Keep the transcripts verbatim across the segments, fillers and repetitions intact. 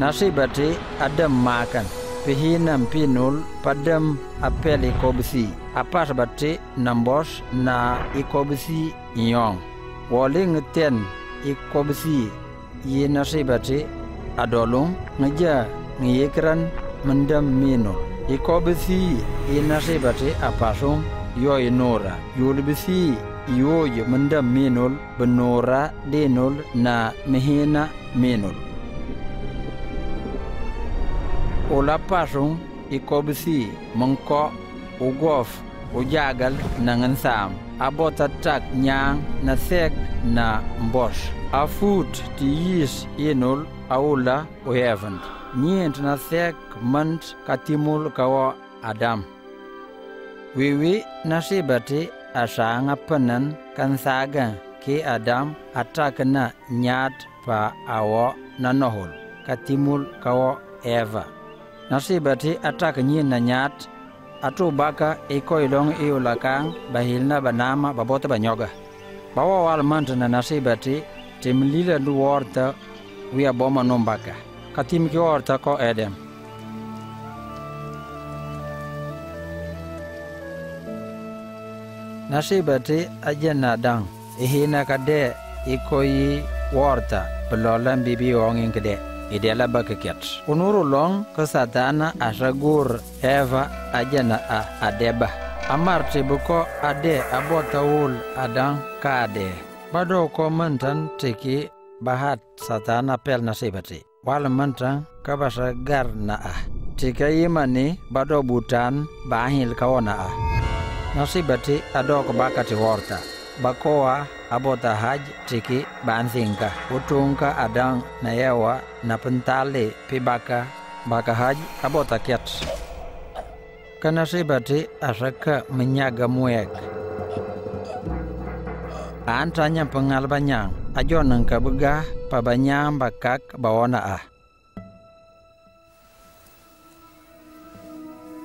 nasibati adam makan pihinam pinul padam apel ikobisi apasbati nambos na ikobisi inyong waling ten ikobisi ye nasibati adolong ngeja ngiyekran mendam mino ikobisi ye nasibati apasung yo inora yulbisi yoyo mendam minul benora denul na mehena minul ola pasung ikobsi mengko ugof ujagal nangan sam abotatak nyang nasek na mbosh afut tiis yenul aula oheven nyent nasek mant katimul kawa adam wiwi nasibati Asa ngapenan kansaga ke Adam atakena nyat pa awo nanohol katimul kawo Eva. Nasibati atakenyi na nyat atu baka ikoilong iulakang bahilna banama babota banyoga. Bawa walmanta na nasibati timlila duwarta wia boma nombaka. Katimki warta ko Adam. Nasibati ajana dang ihina kade ikoyi warta pelolan bibi wongin kede idela bakaket unuru long kesatana asagur Eva ajana a adeba amarti buko ade abotawul adang kade bado ko mentan tiki bahat satana pel nasibati wal mentan kabasa garna ah tikayi mani bado butan bahil kawana ah Nasibati ado bakati horta bakoa abota haj tiki bansinka utunka adang na yawa na pentale pibaka baka haj abota kiat kanasibati asaka menyaga muek antanya pengalbanyang ajo nang kabegah pabanyang bakak bawana ah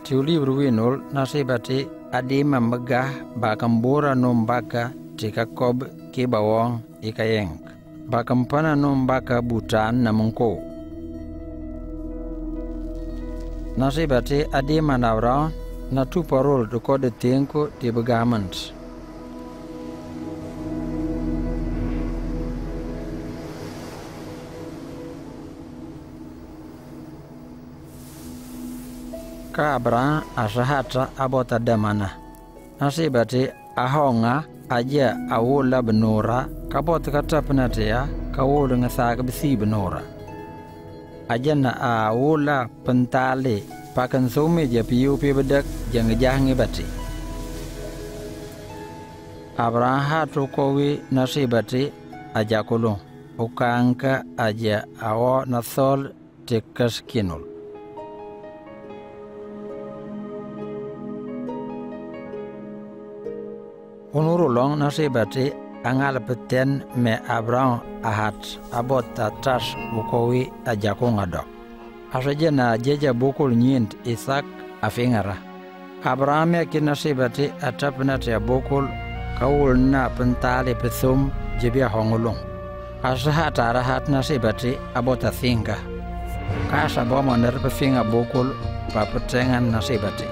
Tiuli ruinul nasibati adi memegah bakambura nombaka jika kob kibawang ikayeng. Bakampana nombaka butan namungko. Nasibati adi manawra natuparul dukode tingku di begamans. Kabra asahata abota damana nasibati ahonga aja awula benora kabota kata penatia kawul ngasaka besi benora aja na awula pentale pakan sumi je piu pi bedak jang jahangi bati abraha tukowi nasibati aja kulung ukangka aja awo nasol tekas kinul Unurulong nasibati angal peten me abrang ahat abot atas bukowi ajakung adok. Asajena jeja bukul nyint isak afingara. Abraham yakin nasibati atapnat ya bukul kaul na pentali pesum jibia hongulung. Asahat arahat nasibati abot asingka. Kasa bomo nerpesinga bukul papetengan nasibati.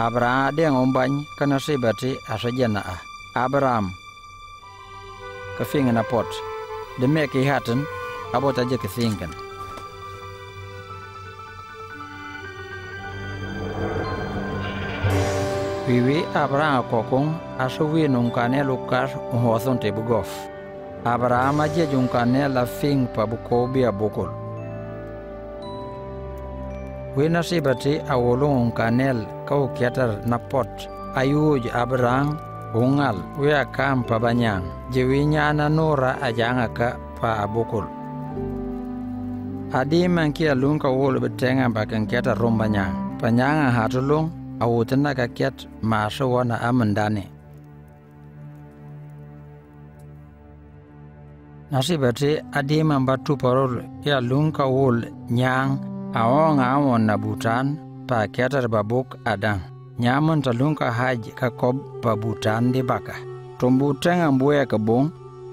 Abraham dia ngombany kana sibati asajana ah Abraham kafingana pot demeki haten abota je kesingan Wiwi Abraham kokong asuwi nungkane Lukas hoson tebugof Abraham aje jungkane la fing pabukobi abukol Wina sibati awolong kanel kau kiatar napot ayuj abrang ungal wia kam pabanyang jewinya ananora ajangaka pa abukul. Adi mangkia lungka wol betengan bakang kiatar rombanyang panyanga hatulung awutena kakiat masuwana amendane. Nasibati adi mambatu parol ya lungka wol nyang Awang awon nabutan pa kiatar babuk adang. Nyaman talungka haji kakob babutan di baka. Tumbuteng ambuya kebong,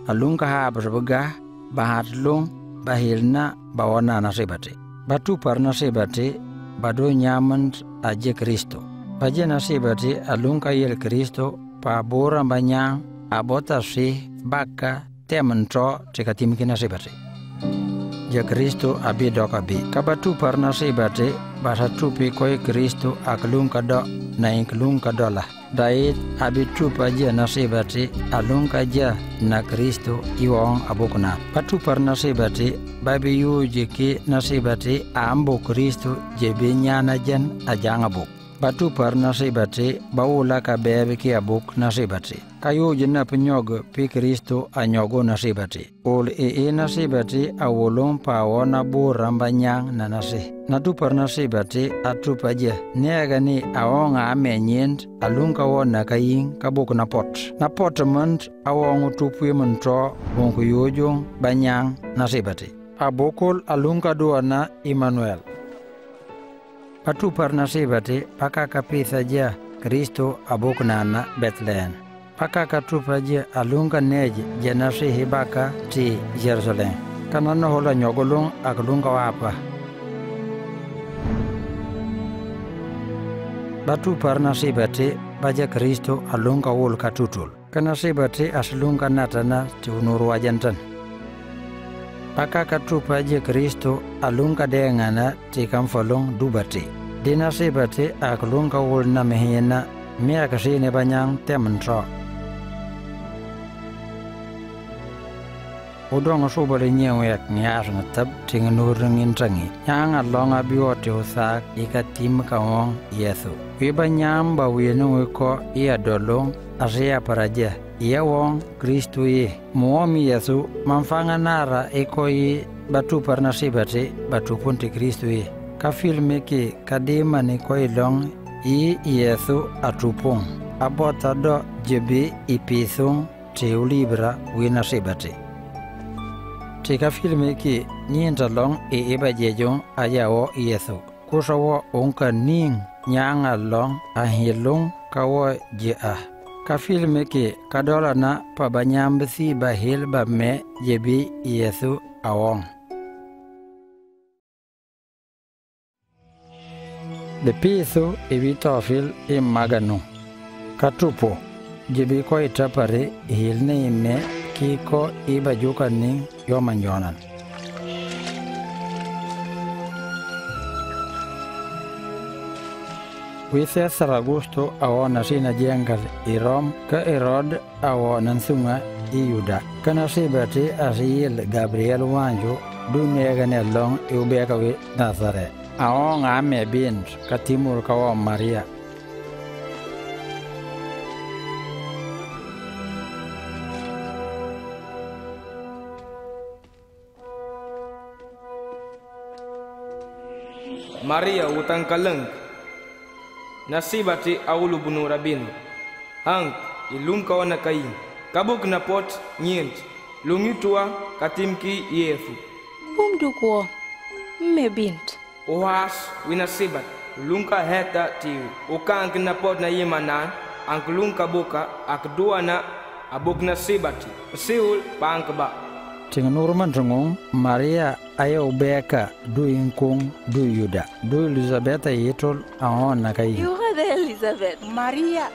alungka ha berbegah, bahatlung, bahilna, bawana nasibati. Batu par nasibati, badu nyaman aje Kristo. Baje nasibati alungka yel Kristo, pabora banyang, abota sih, baka, tementro, cikatimki nasibati. Ya Kristo abi dok abi. Kabatu parna sebate bahasa tupi koi Kristo aklung kada naik lung kadalah. Dait abi tup aja nasibate alung kaja na Kristo iwang abukna. Batu parna sebate babi yu jeki nasibate ambo Kristo jebenya najan ajang abuk. Batu parna sebate baula kabe beki abuk nasibate. Kayu jena penyog pi Kristo anyogo nasibati. Ol ee nasibati awolong pawa nabu rambanyang na nasih. Natupar nasibati atrup aja. Niagani awong amenyent alung kawa nakaying kabuk napot. Napot ment awong utupwi mentro bongku yujung banyang nasibati. Abokol alung kaduana Immanuel. Patupar nasibati pakakapi saja Kristo aboknana Bethlehem. Pakaka tupaje alunga neje jenasi hibaka ti Jerusalem. Kanano hola nyogolung aklunga wapa. Batu parnasibati baja Kristo alunga wol katutul. Kanasibati aslunga natana ti unuru ajantan. Pakaka tupaje Kristo alunga dengana ti kamfalung dubati. Dinasibati aklunga wol namehena mea kasine banyang tementra. Udong subali nyewek nyas ngetab ting nurung intangi. Yang along abiwati usak ika tim kawong Yesu. Wiba nyamba winu wiko iya dolong asia paraja. Iya wong Kristu ye. Muomi Yesu mamfanga nara iko ye batu parnasibati batu punti Kristu ye. Kafil meki kadima niko ilong i Yesu atupung. Abotado jebi ipisung teulibra winasibati. Tika filmi ki nyinta long e eba jejong aya o Yesu. Kusawa onka ning nyanga long ahilung kawa jia. Ka filmi ki kadola na pabanyambisi bahil bamme jebi Yesu awong. Lepisu evitofil e maganu. Katupo jebi ko itapare hilne ime kiko iba juka ning yoman yonan. Wise Saragusto awon asina jengkal irom ke Erod awonan sunga iyuda. Kanasibati asiyil Gabriel wanju dunia ganelong iubekawi Nazare. Awon ame bint katimur kawam Maria. Maria utang kaleng nasibati aulu bunu rabin hang ilung kawana kai kabuk na pot nyint lungitua katimki Yesu bumdu ko mebint oas winasibat lunka heta tiu ukang na pot na yemana angklung kabuka akduana abuk nasibati siul pangkaba Tinganurman rungong Maria ayo beka du inkung du yuda du Elizabeth yetol ahon nakai Yuha de Elizabeth Maria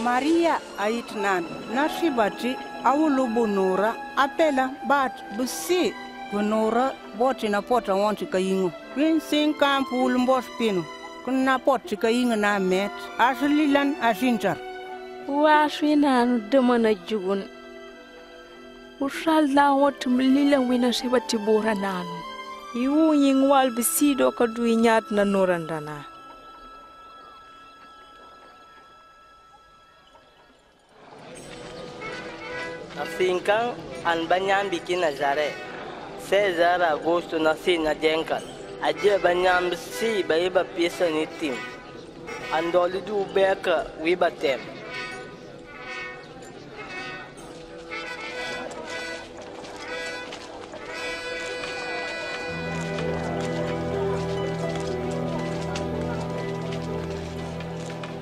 Maria aitnan nasibati awulubu nura apela bat busi gunura botina pota wanti kayingu winsing kampul mbos pinu kunna poti kayingu na met aslilan asinjar waswinan demana jugun Ushal la wot mlila wina sheba tibora nanu. Iwu yingwal bisido kadu inyat na norandana. Nasinkang anbanyan biki Nazare. Cesar Augusto nasi na jenkal. Aje banyan bisi baiba pisa nitim. Andolidu beka wibatem.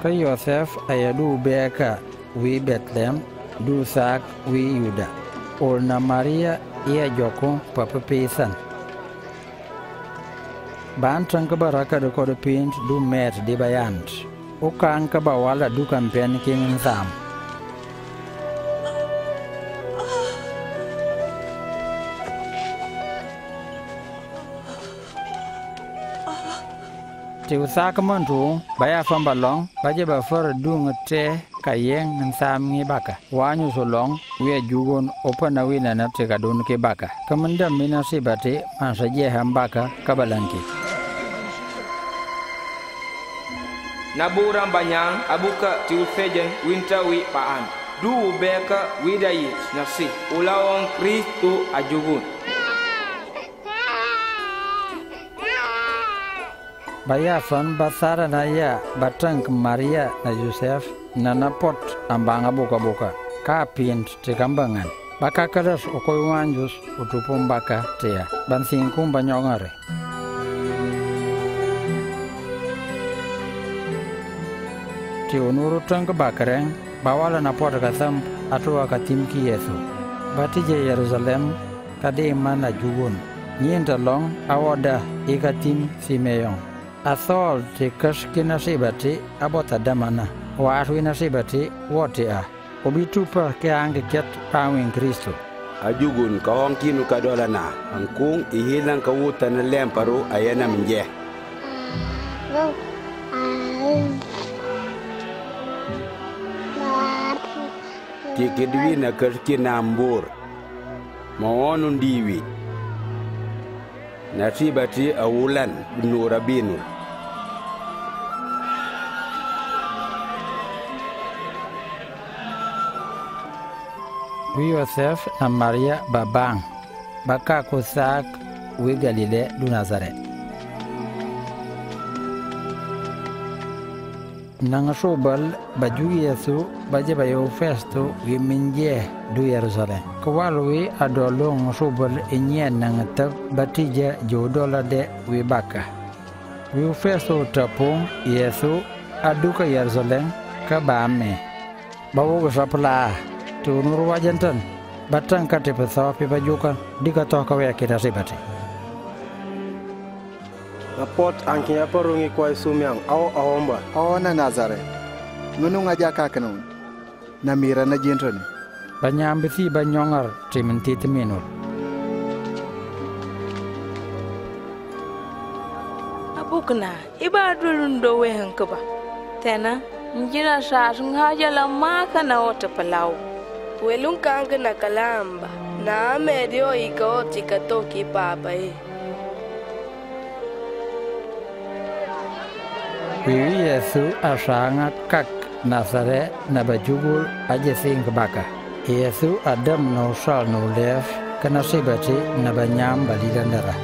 Conquer yourself, I do Beaka, we Bethlehem, do Sack, we Yuda. Olna Maria, ea Joko, Papa Pesan. Ban Trankaba Raka the Codopint, do Met de Bayant. Okanka Bawala do Campaign King in Sam. Tiusakamantu, Baya from Balong, Bajaba for Dung Te, Kayang, and Sam Nibaka. One year so long, we are Jugon, open a win and up to Kadun Kebaka. Commander Minasibati, and Saje Hambaka, Kabalanki. Naburam Banyang, Abuka, Tiusegen, Winter Wee Paan. Do Beka, Widai, Nasi, Ulaon, Christu, Ajugun. Bayafan basara naya batank Maria na Joseph nanapot ambanga boka-boka ka pint tekambangan baka kadas okoy wanjus utupum baka tea bansingkum banyongare ti onuru tank bakareng bawala napot kasam atua katimki Yesu batije Yerusalem kade mana jugon nientalong awoda ikatim simeyong Athol te kashkina sibati abota damana. Waatwina sibati wote a. Obitupa ke ange ket pawin Kristo. Ajugun kawang kinu kadola na. Angkung ihilang kawuta na lemparo ayana mje. Tikidwi na kashkina ambur. Mawanun diwi. Nasibati awulan nurabinu. We yourself and Maria Babang, Baka Kusak, we Galile du Nazareth. Nangasobal, Baju Yesu, Bajabayo Festo, we Minje du Yerusalem. Kowalwe Adolong Sobal Enyen Nangatak, Batija Jodola de Webaka. We Festo Tapong, Yesu, Aduka Yerusalem, Kabame. Bawo Sapla. Tunuru wajantan batang katipa sapi bajukan dikatoh kawe kita sibati report angkinya perungi kwa sumiang au awamba awana nazare nununga jaka kanon namira na jenton banyambisi banyongar timenti teminul abukna ibadulun dowe hankaba tena njira sha sunga jala maka na wata palau Welunka ang nakalamba na medyo ikaw tikatoki papay. Wiwi Yesu asanga kak Nazare nabajugul ajesing baka. Yesu adam no sal no lef kanasibati nabanyam balidandara.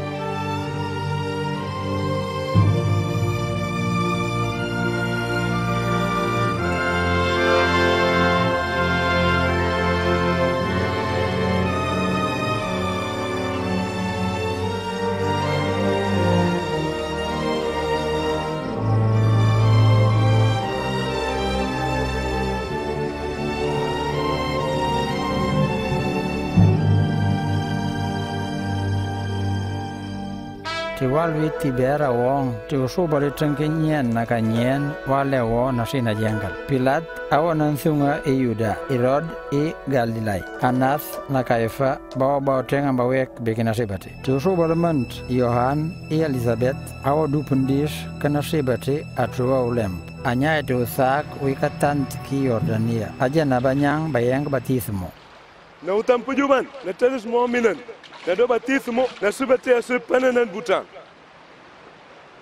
Walwi tibera wong tiusubali tengkinyen nakanyen wale wo nasina jangkal. Pilat awa nansunga e Yuda, Irod e Galilai. Anas nakaifa bawa bawa tenga bawek bekinasibati. Tiusubali ment Yohan e Elizabeth awa dupundis kenasibati atruwa ulem. Anya tiusak wikatant ki Yordania. Aja nabanyang bayang batismo. Na utampujuban, na tenismo minan. Nado batismo na subati asupanan butan.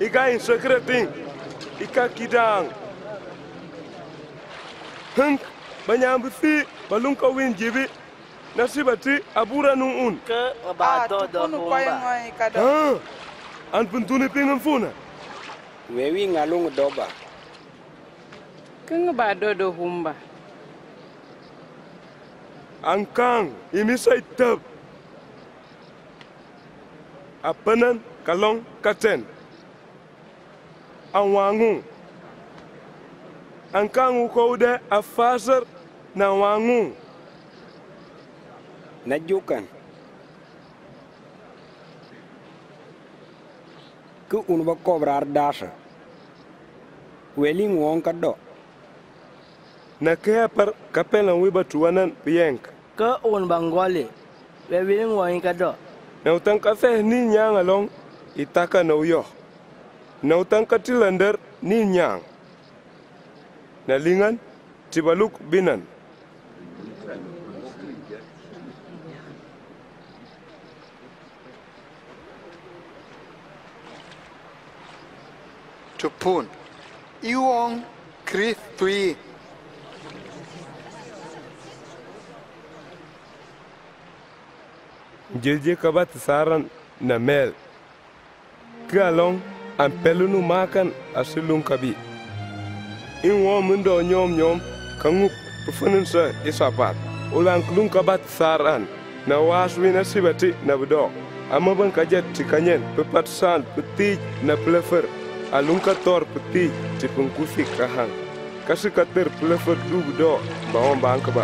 Iga in secreting, ika kidang, Hunk, Banyambufi, Balunka win Jibi, Nasibati, Abura Nun, Kabadoda, and Puntuni Ping and Funa. Weaving along Doba King Badodo Humba Ankang, Imisai Tub Apenan, Kalong, Katen Anwangu Ankang Ukode, a faster Nawangu Najukan Ku unba cobra dasher Welling wonka do Nakea per Capella Wiba to Wanan Piank. Ka on Bangwali, Welling wonka do. Now Tankafe Nin Yang along Itaka no yo. Now Tankatilander Nin Yang Nalingan Tibaluk Binan. Tupun, Iwong, Chris Tui. Jeje kabat saran namel. Kalong am pelunu makan asilung kabi. Iwong mundo nyom nyom kanguk pefunensa isapat. Ulang klung kabat saran na waswina sibati na bedok. Amaban kajet tikanyen pepat san peti na plefer. Alunka tor peti tipungkusi kahang kasikater plefer dubdo baon bangkaba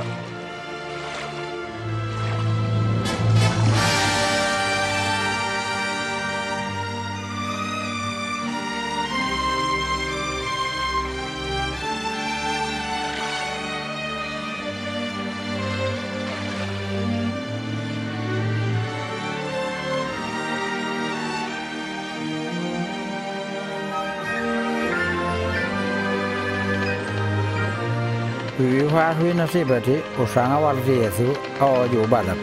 Why we not see but it was an hour there, or you bad up.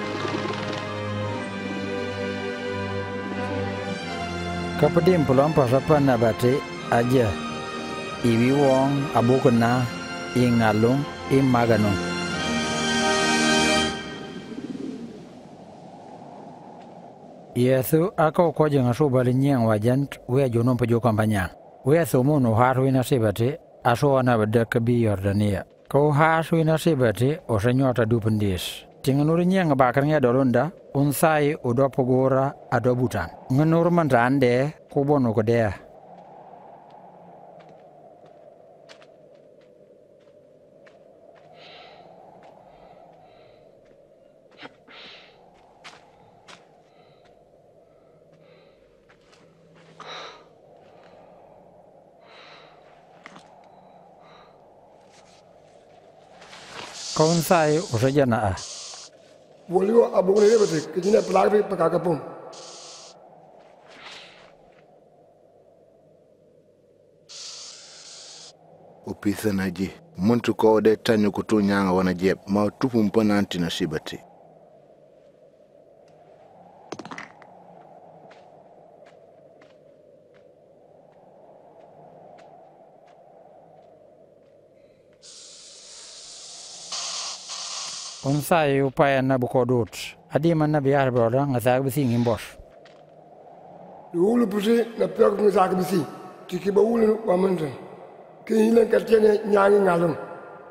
Capitin Pulompas upon a battery, a year. If you want a book now, in a long, in Magano. Yes, so I call Quajan a sober in young agent where you know your companion. Where so moon or hard win a sebate, I saw another duck be or the near. Kau harus winasibati osenyo ata dupendis. Tingenurinya ngebakarnya dolonda, unsai udah pogora ada butan. Ngenur mandande kubono kedeh. Konsai usajana. Boleh abu ni betul. Kita pelak pelak kapung. Upisa naji. Muntu kau ada tanya kutunya ngawan aje. Mau tu pumpan nanti nasibati. Unsai upaya na bukodut. Adi mana biar berada ngazak besi ngimbosh. Dulu besi na pihak ngazak besi. Tiki baulen pamanten. Kehilangan kerjanya nyanyi ngalung.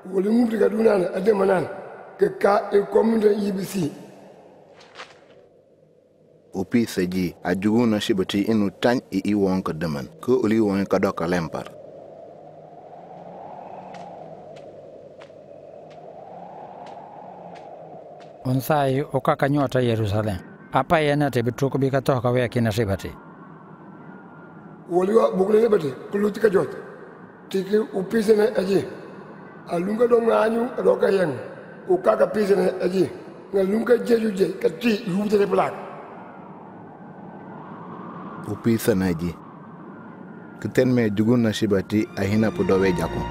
Ulimu dikadunan ada manan. Keka ekomunden ibisi. Upi seji ajugu nasi beti inu tan iiwang kedaman. Ke uliwang kadok lempar. Unsai okakanyota Yerusalem. Apa yana tebetuko bikatoka we kinasibati. Waliwa bukulele bati kulutika jota. Tiki upisene aji. Alunga donga anyu adoka yang. Ukaka pisene aji. Ngalunga jejuje kati yubutele plak. Upisene aji. Kitenme jugun nasibati ahina pudowe jako.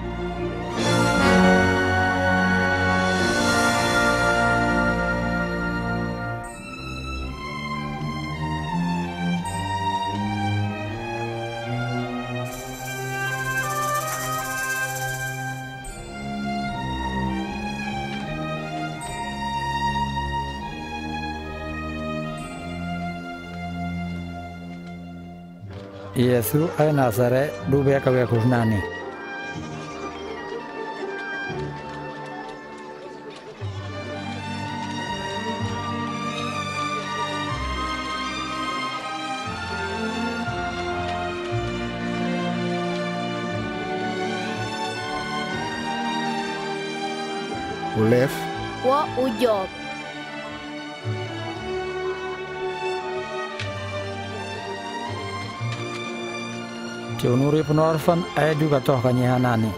Iesu a Nazaret lubię kogoś znani. Ulef. Wo ujob. Ciunuri penorfan ayah juga toh kanyihanani.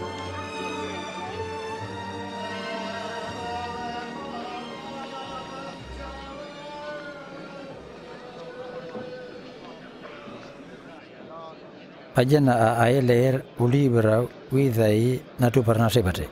Ajana ayah leher uli berau widai natu pernah sebati.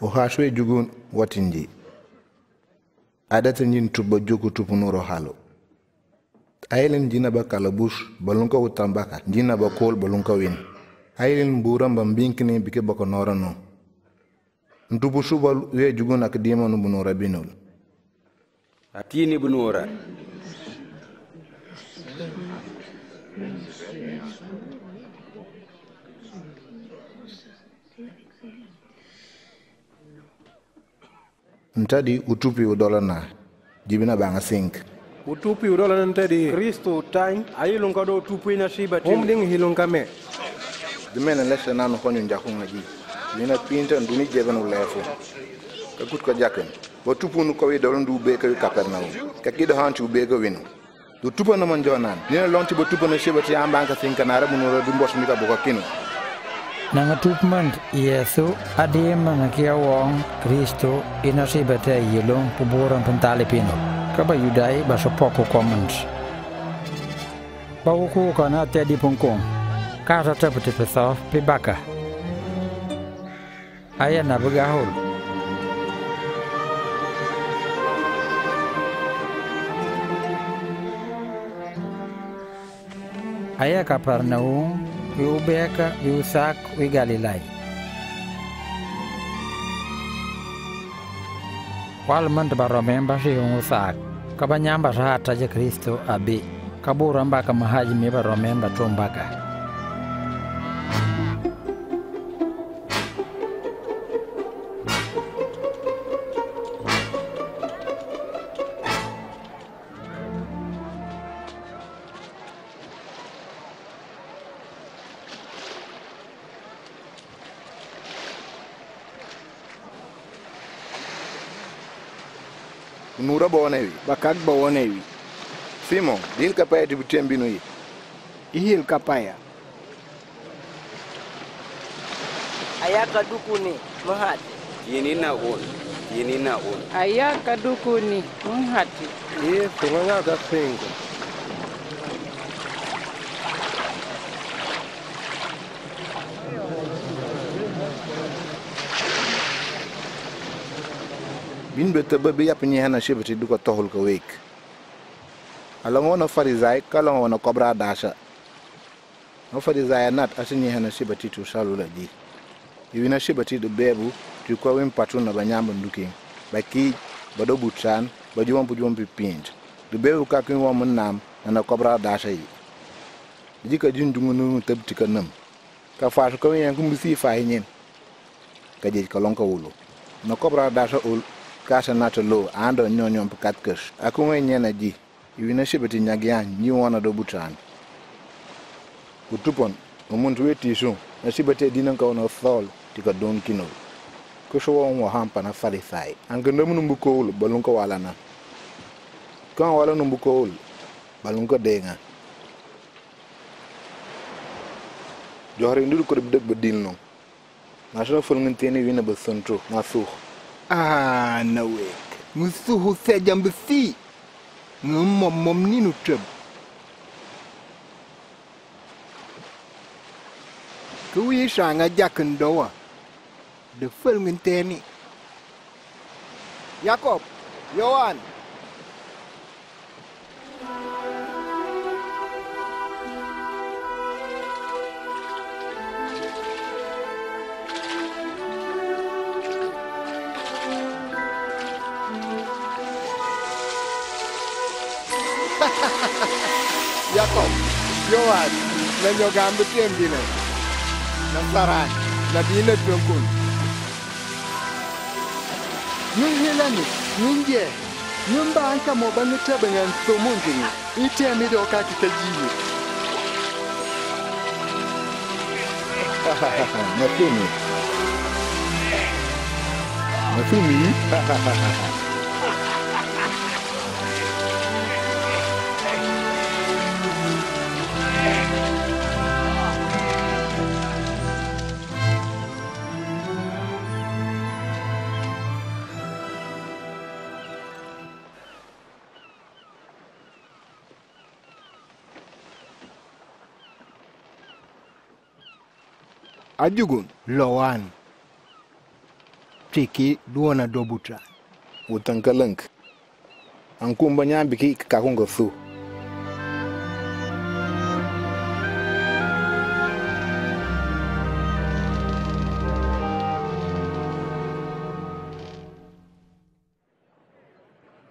Uhashwe jugun watinji. Adata njini tuba juku tupunuro halo. Ailen njina ba kalabush balunka utambaka njina ba kol balunka win. Ailen mburam bambinkini bike bako norano. Ntubushu balwe jugun akadima nubunora binul. Atini bunora. Ntadi utupi udolana jibina banga sink utupi udolana ntadi Kristo time ayilunga do utupi na shiba timling hilunga me dimena lesha nanu konyo njakunga ji mina pinta nduni jebana ulefu kakut ko jakken bo tupu nu ko wi dolon du be ko Kapernaum kakida hantu be ko winu du tupu na man jonan dina lonti bo tupu na shiba ti ambanga sink na rabu no du mbos mi ka boko kinu Nanga tupment Yesu adim mangakia wong Kristo inasi bete yelong puburan pentali pino kaba yudai baso popo comments Pauku kana tedi pungkong kasa tepeti pesof pibaka Ayana begahul Ayah Kapernaum Ubeka, Usak, we Galilei. Walmond baromemba si Usak. Kabanyamba hata je Kristo abi. Kaburamba kamahaji me baromemba trombaka. Nura baonewi, bakak baonewi. Simon, dil kapaya tibuchembinu yi. Ihil kapaya. Ayaka dukuni, mahati. Yenina on, yenina on. Ayaka dukuni, mahati. Ye, kumanga kapengo. Bin betaba be yapni hana shebeti duko tohul ko wek alangona farisai kalangona kobra dasha no farisai nat asini hana shebeti tu salula di iwina shebeti do bebu tu ko wem patuna banyamba nduke baki bado butsan bado wam bujom bi pinj do bebu ka kin wam nam na kobra dasha yi dika jindungu no tabti kanam ka faatu ko yen ko mbi fa yen ka je ko lonko wulu na kobra dasha ul Kasha nato low, ando nyonyon pukatkesh. Akumwe nyena ji, iwina shibeti nyagian, nyiwana do butan. Utupon, umuntu weti isu, na shibeti dinanka ono thol, tika don kino. Kusho wa unwa hampa na farisai. Angendomu numbuko ulu, balunko walana. Kwa wala numbuko ulu, balunko denga. Johari nduru kuribdek bedilno. Nasho fulunginteni wina besontro, nasuhu. Ah, no way. Musu who said Jambesi. No mom ninu trip. Kau ini sangat jakan doa. The film ini. Jakob, Johan. Jakob, Johan, menyoga ambil tim dina. Nasaran, nadine tuangkun. Nungelani, nunge, numba angka mabanu terbengan semuanya. Itu yang mereka kita jili. Hahaha, macam ni, macam ni. Hahaha. Ajugun Loan Tiki duona dobutra utankalank ankumbanya biki kakunga su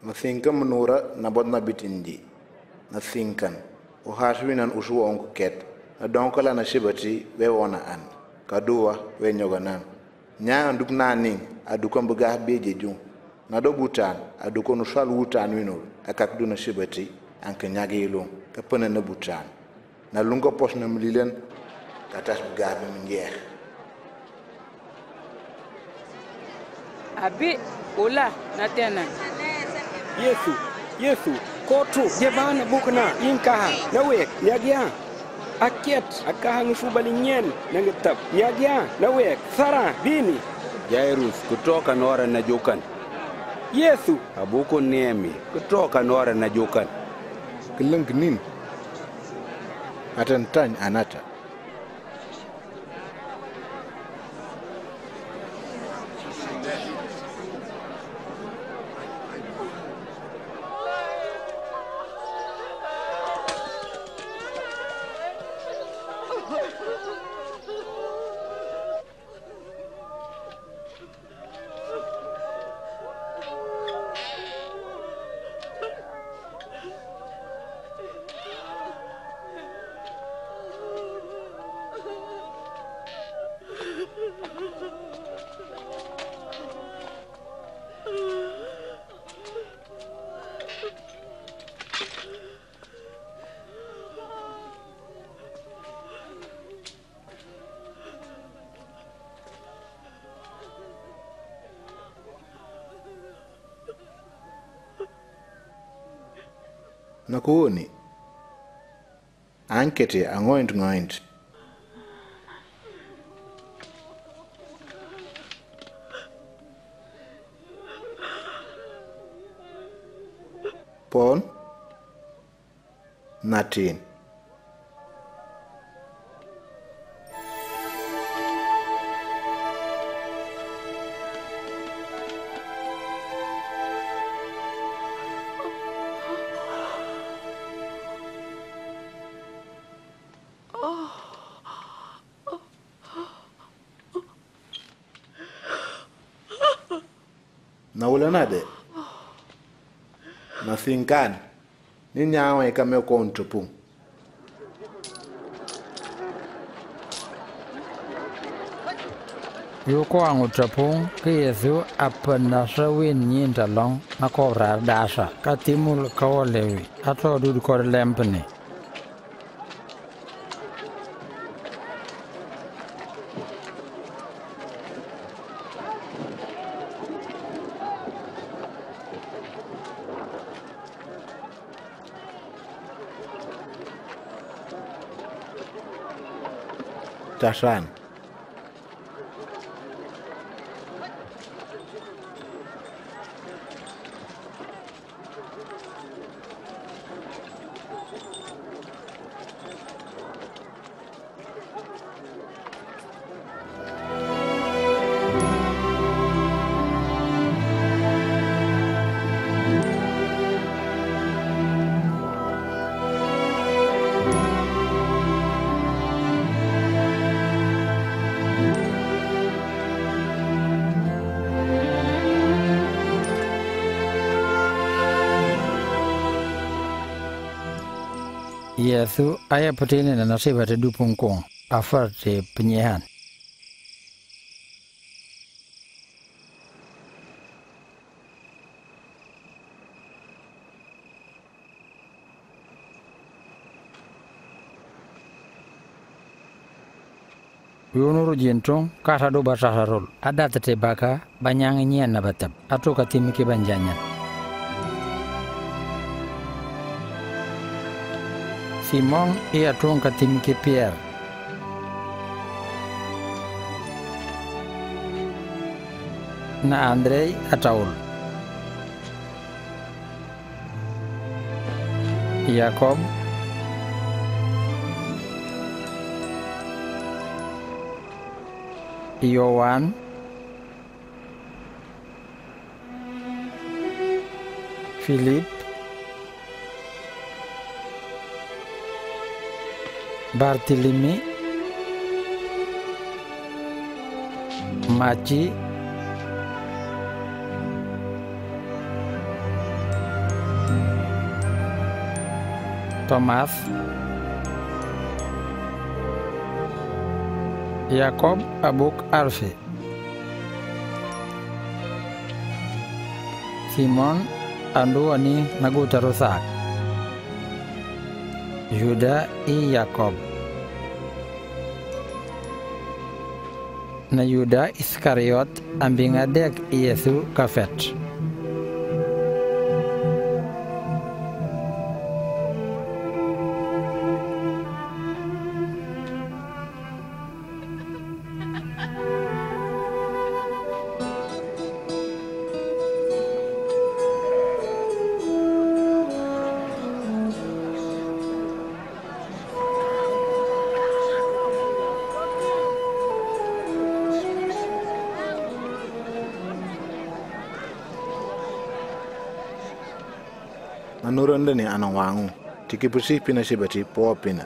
Nasinkan menura nabodna bitindi nasinkan uhashwinan ushu onku ket adonkala na shibati wewona an Kadoa wenyoganan. Nya andukna ning adukan begah bejejung. Nado butan adukon usal wutan winol akakduna shibati ankenyage ilong kapana na butan. Na lunga posna mlilen katas begah bemengeh. Abi ola natena. Yesu, Yesu, kotru jebana bukna inkaha nawek yagian. Akiat akahang subalinyen nangetap yagia nawek sara bini Jairus kutoka nora na jokan Yesu abuko nemi kutoka nora na jokan kelengnin atantan anata Nakuoni, ankete angoint ngoint. Pon, natin. Nade nothing can ninyawa ikame ko ntupu yoko angu tapu ke Yesu apana shawin nyinda long akora dasha katimul kaolewi atodu ko lempni Tashan. Yesu ayah pertanyaan dan nasib ada dua pungkong afar de penyihan. Yunuru jentong kata do basarol ada tetebaka banyak nyian nabatab atau katimiki banjanya. Simon ia tuang katimiki Pierre. Na Andrei ataul. Jacob. Yohan, Philip, Bartilimi, Maci, Thomas, Jacob Abuk Alfe, Simon Anduani Nagutarosak, Juda I Jacob, na Juda Iskariot ambingadek Yesu Kafet. Nanoranda ni anawangu tikipusi pinasibati poa pina.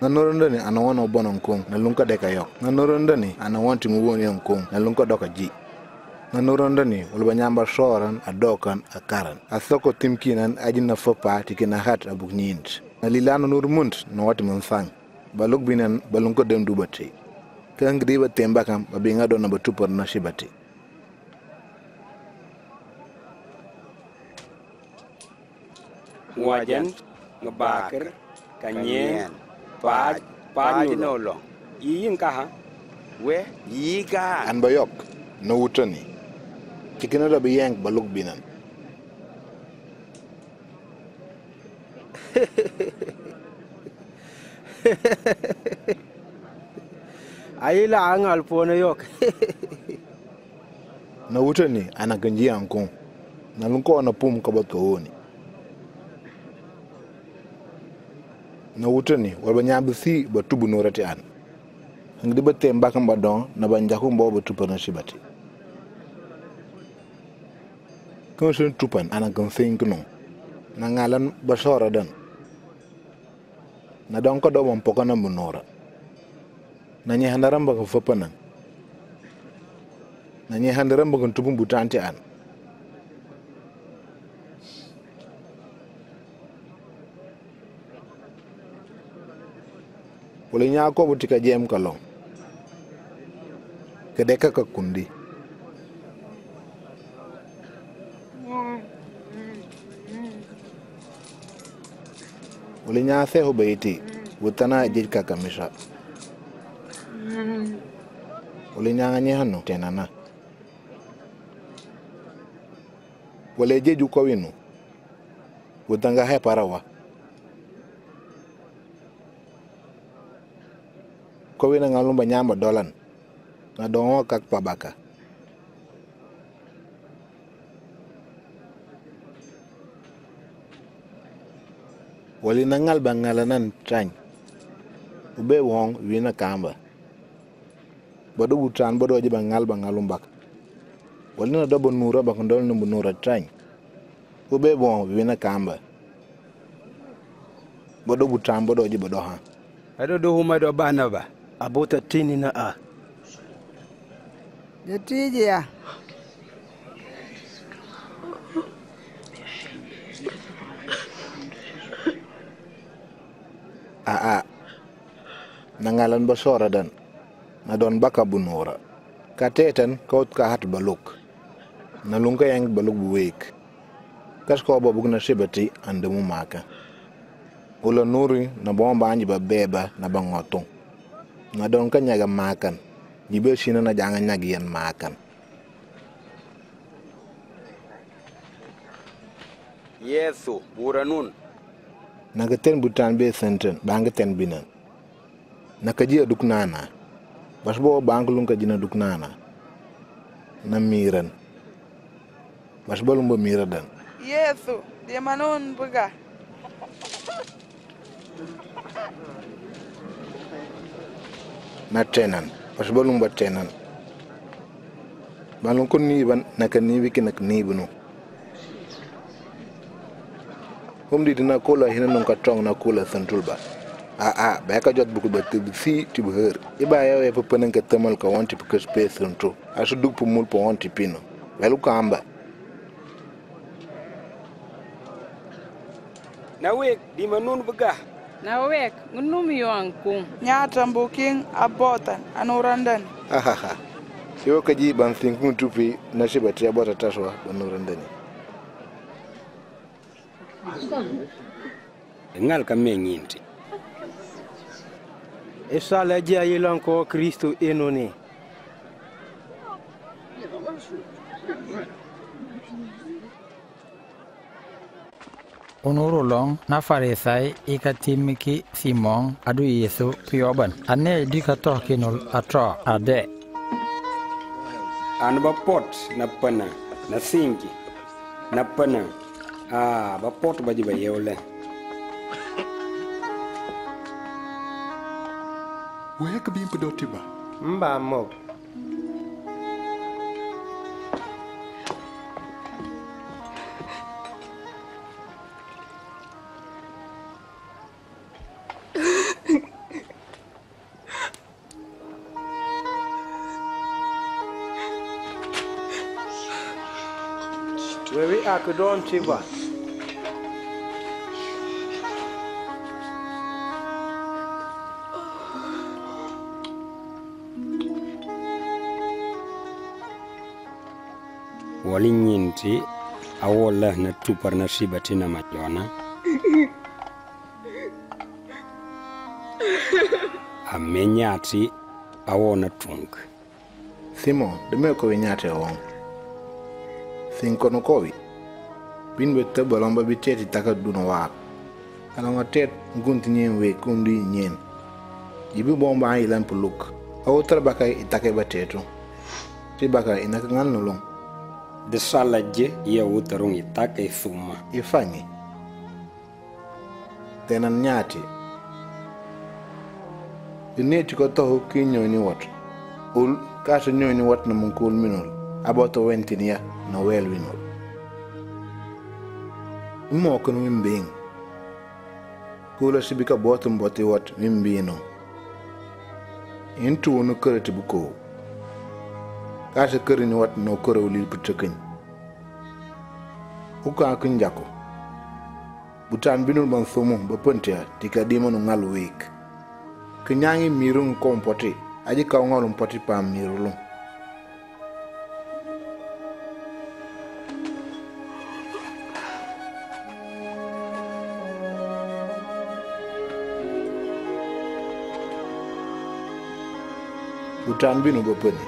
Nanoranda ni anawana obanongkong na lunga deka yok. Nanoranda ni anawanti muwoni onkong na lunga doka ji. Nanoranda ni ulubanyamba soran adokan akaran. Asoko timkinan ajina fopa tikina hat abugniint. Nalilano nurmunt na wati mansang. Baluk binan balunga dem dubati. Kangriba tembakam babingado na batupar nasibati. Wajan, ngebakar, kanyen, paj, pajnolong. Iyin kaha? We, iyi kaha. Anbayok, no utani. Cikina da biyang baluk binan. Ayila angal pone yok. No utani anak genjiang kong. Nalungko anapum kabatuhoni. Na wutani walba nyabu si ba tubu norati an ngdi ba temba kan badon na ba njaku mbo ba tubu na shibati ko sun tupan ana kan sink no na ngalan ba sora dan na don ko do mon poko na munora na nyi handaram ba ko fopana na nyi handaram ba ko tubu butanti an Ulinya aku butika jem kalong, kedeka kekundi. Ulinya sehu baiti, butana jika kamisa. Ulinya nganyehanu tenana. Uleje jukawinu, butanga he parawa. Kau ini ngalung banyak berdolan, ngadongo kak pabaka. Wali nangal bangalanan cang, ube wong wina kamba. Bado bucan bado aja bangal bangalung bak. Wali nado bunura bakundol nubunura cang, ube wong wina kamba. Bado bucan bado aja badohan. Ada dohuma do bana ba. Abota tini na a. Yatije ya. naa nangalan basora dan nadon baka bunora katetan kaut ka hat baluk nalunka yang baluk buwek kasko babuk na shibati andamu maka ula nuri na bomba anji babeba na bangotung nadon ka nyaga makan jibe sina na janga nyagian makan Yesu buranun Nagaten butan be senten bangaten binan nakajia duknana basbo banglun kajina duknana namiran basbo lumba miradan Yesu diamanon buga natenan basbo lumba tenan balun kunni ban nakani wikinak nibunu Humdi dina kola hina nonka tong na kola santulba. Ah ah, baka jot buku batib si tibher. Iba ya we pepenen ka temal ka wanti peke space santu. Asu dug pumul po wanti pino. Welu kamba. Nawek di manun begah. Nawek ngunum yo angkung. Nya tambuking abotan anurandan. Ha ha ha. Siwo kaji ban singkung tupi nasibati abota taswa anurandan. Ngal kame nyinti esala dia yelanko Kristo enone onoro long na farisai ikatimiki simon adu yesu pioban ane dikato kinol atro ade anba pot na pana na sinki na pana Ah, bapot baji bayi oleh. Weh kebim pedot tiba. Mbak mok. Wewe aku don tiba. Walinyinti awola na tupar na shibati na majona amenyati awona tunk Simon demeko wenyate won sinkono kowi binbe tebalamba bi teti takaduno wa ala ngotet ngunti nyenwe kundi nyen jibi bomba ilan puluk awtra bakay itake bateto ti bakay inakangal nulung de salaje ya utarung itake suma ifanye tena nyati ineti ko toho kinyoni wat ul kaso nyoni wat na munkul minol aboto wentinia no welwino mo kono wimbing kula sibika botum boti wat wimbino intu no kerete buko Kasa kerin wat no korewli putekin. Uka akin jako. Butan binul ban somo bapentia tika demon ngal week. Kenyangi mirung kompote aji ka ngalum poti pam mirulum. Butan binu bapeni.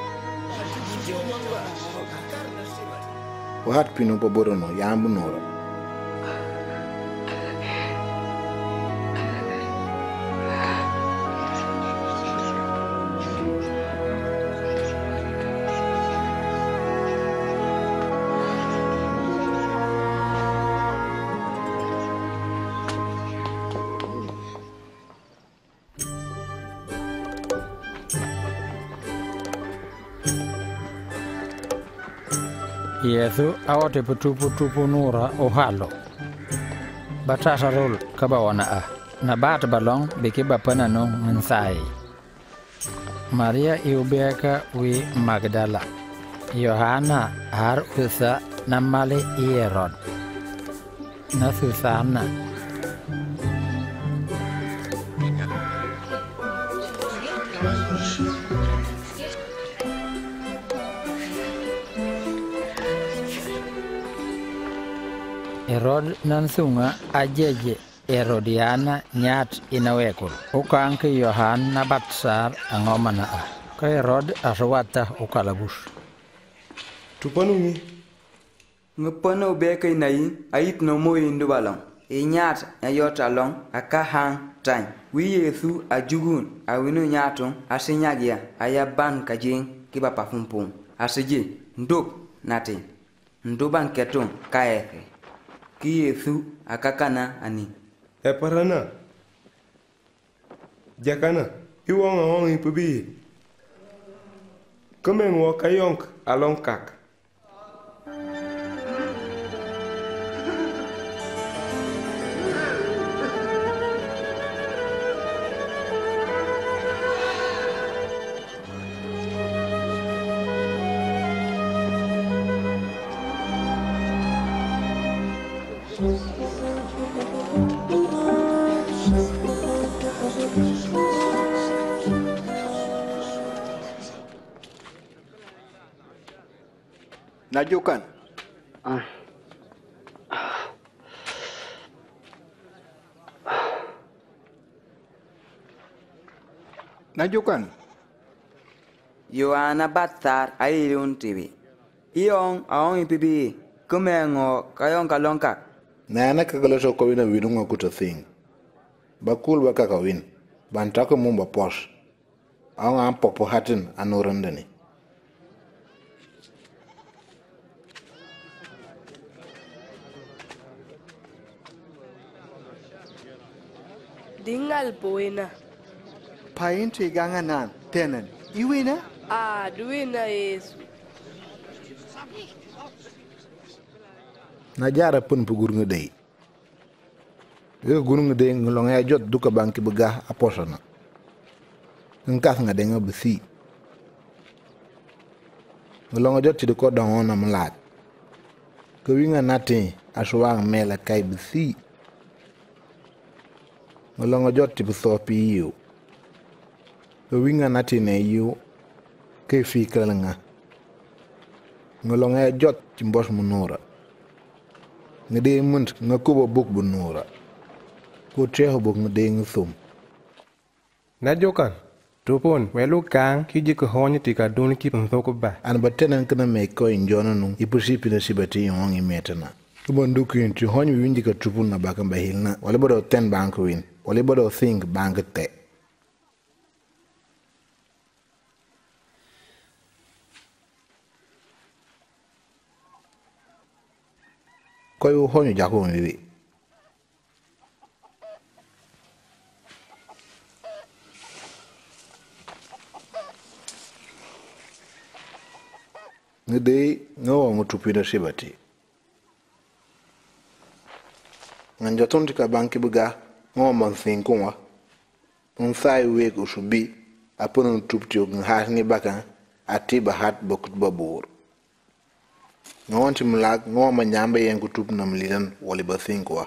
Wahat pinu poborono yambu nora Yesu awote putupu tupu nura ohalo batasa rol kabawana a na bat balong bikiba pana no nsai Maria iubeka wi Magdala Yohana har usa na male Herod na Susana Erod Nansunga ajeje Erodiana nyat inawekul. Ukaanki Yohan na batsar angomana a. Ka Erod aswata ukalabus. Tupanumi. Ngapano beka inayi ait no moy indubalam. E nyat ayota long akahang time. Wi Yesu ajugun awinu nyaton asinyagia ayaban kajing kibapafumpum. Asiji ndop nate. Ndoban keton kaefe. Ki Yesu akakana ani. Eparana. Jakana. Iwanga wong ipubi. Kameng wakayonk along kak. Najukan. Ah. Najukan. Yoana Batar Ailun T V. Iong aong ipibi kumengo kayong kalongkak. Nana kagalasho kawina winunga kuta thing. Bakul waka kawin. Bantako mumba posh. Aong ampopo hatin anorandani. Dingal poena. Painti ganganan tenen. Iwina? Ah, duina Yesu. Najara pun pugur ngedei. Yo gunung ngedei ngelongya jot duka bangki begah aposana. Engkas ngadenga besi. Ngelongya jot tideko dangona melat. Kewinga nate aswang mela kai besi. Along jot to be you. The winger not in a you, Kafi Kalanga. No longer jot in Bosch Munora. The day month, no cover book Bunora. Go chair book the day in Sum. Najokan, Topon, where look can, Kijiko Hornetica don't keep and talk back. And but ten and can make coin John, he perceived in a Sibati among him matana. Ubunduki and Chihon Windica Trupuna back and by Hilna, all about ten bank win. Olibado think bangate. Koyo honi jago niwi. Nede no mutupida shibati. Njatontika banki buga. No man think on Unsai wake or should be upon a troop to Hasni Bakan at Tiba Hat Bokut Babur. No one to Mulak, no man Yambe and Kutupnam Lidan, Waliba Thinkwa.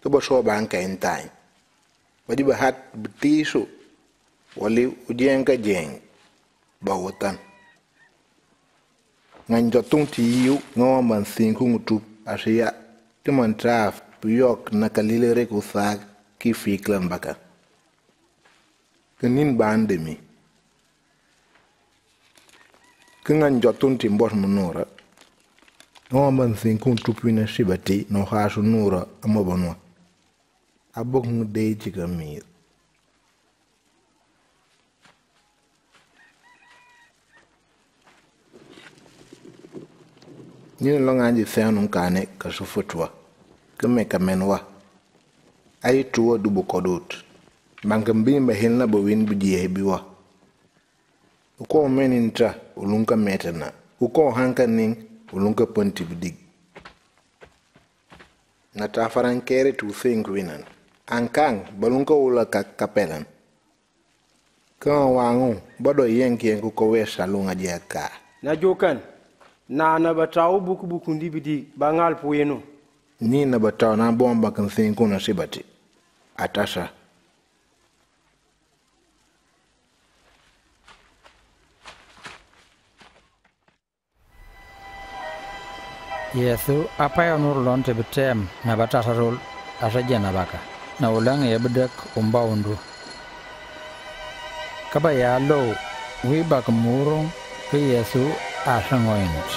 Tobasho Banka in time. But if a hat be so, Wali Udianka Jang Bawotan. Nanjatun to you, no man think whom troop as he at Timon Traff. Puyok nakalile rekusak kifiklan baka. Kenin bandemi. Kengan jotun timbos menora. Noman singkung tupina shibati no hasunura amabonwa. Abok ngudei chikamir. Nyin longanji seanum kane kasufutwa. Make a man wa. I two dubokodot. Bankan beam by Hilna Bowin Bidie Biwa. Who call men intra, Ulunka Metana, who call Hankaning, Ulunka Pontibidig. Natafaran carry to think winan. Ankang, Balunka Ulaka Capelan. Come Wangu, Bodo Yankee and Kukowe Salunga Jaka. Najokan, Nana Batao Bukubukundibidi, Bangal Pueno. Nina batao na bomba kan thinkuna sibati. Atasha. Yesu apaya nurulon tebetem na batasarul asaja na baka na ulang ya bedak umba undu. Kabaya lo wibak murung ke Yesu asangoint.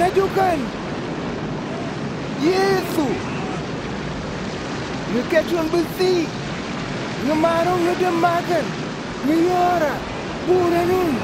Najukan Yesu Nekatun besi Ngemarung ngedemakan Ngeyora Buranun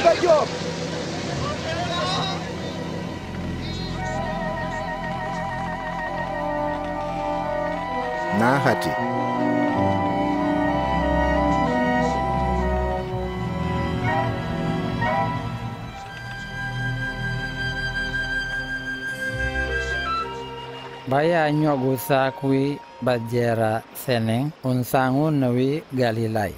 Good job. Na hati. Baya nyogusa kui bajera seneng unsangun nawi Galilai.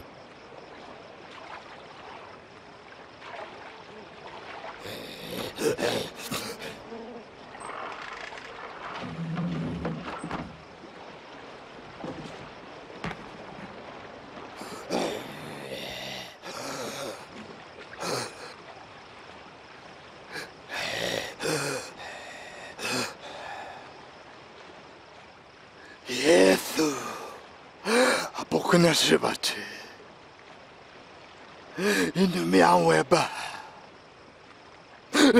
Jezu, a Bogu nazywa Cię innymi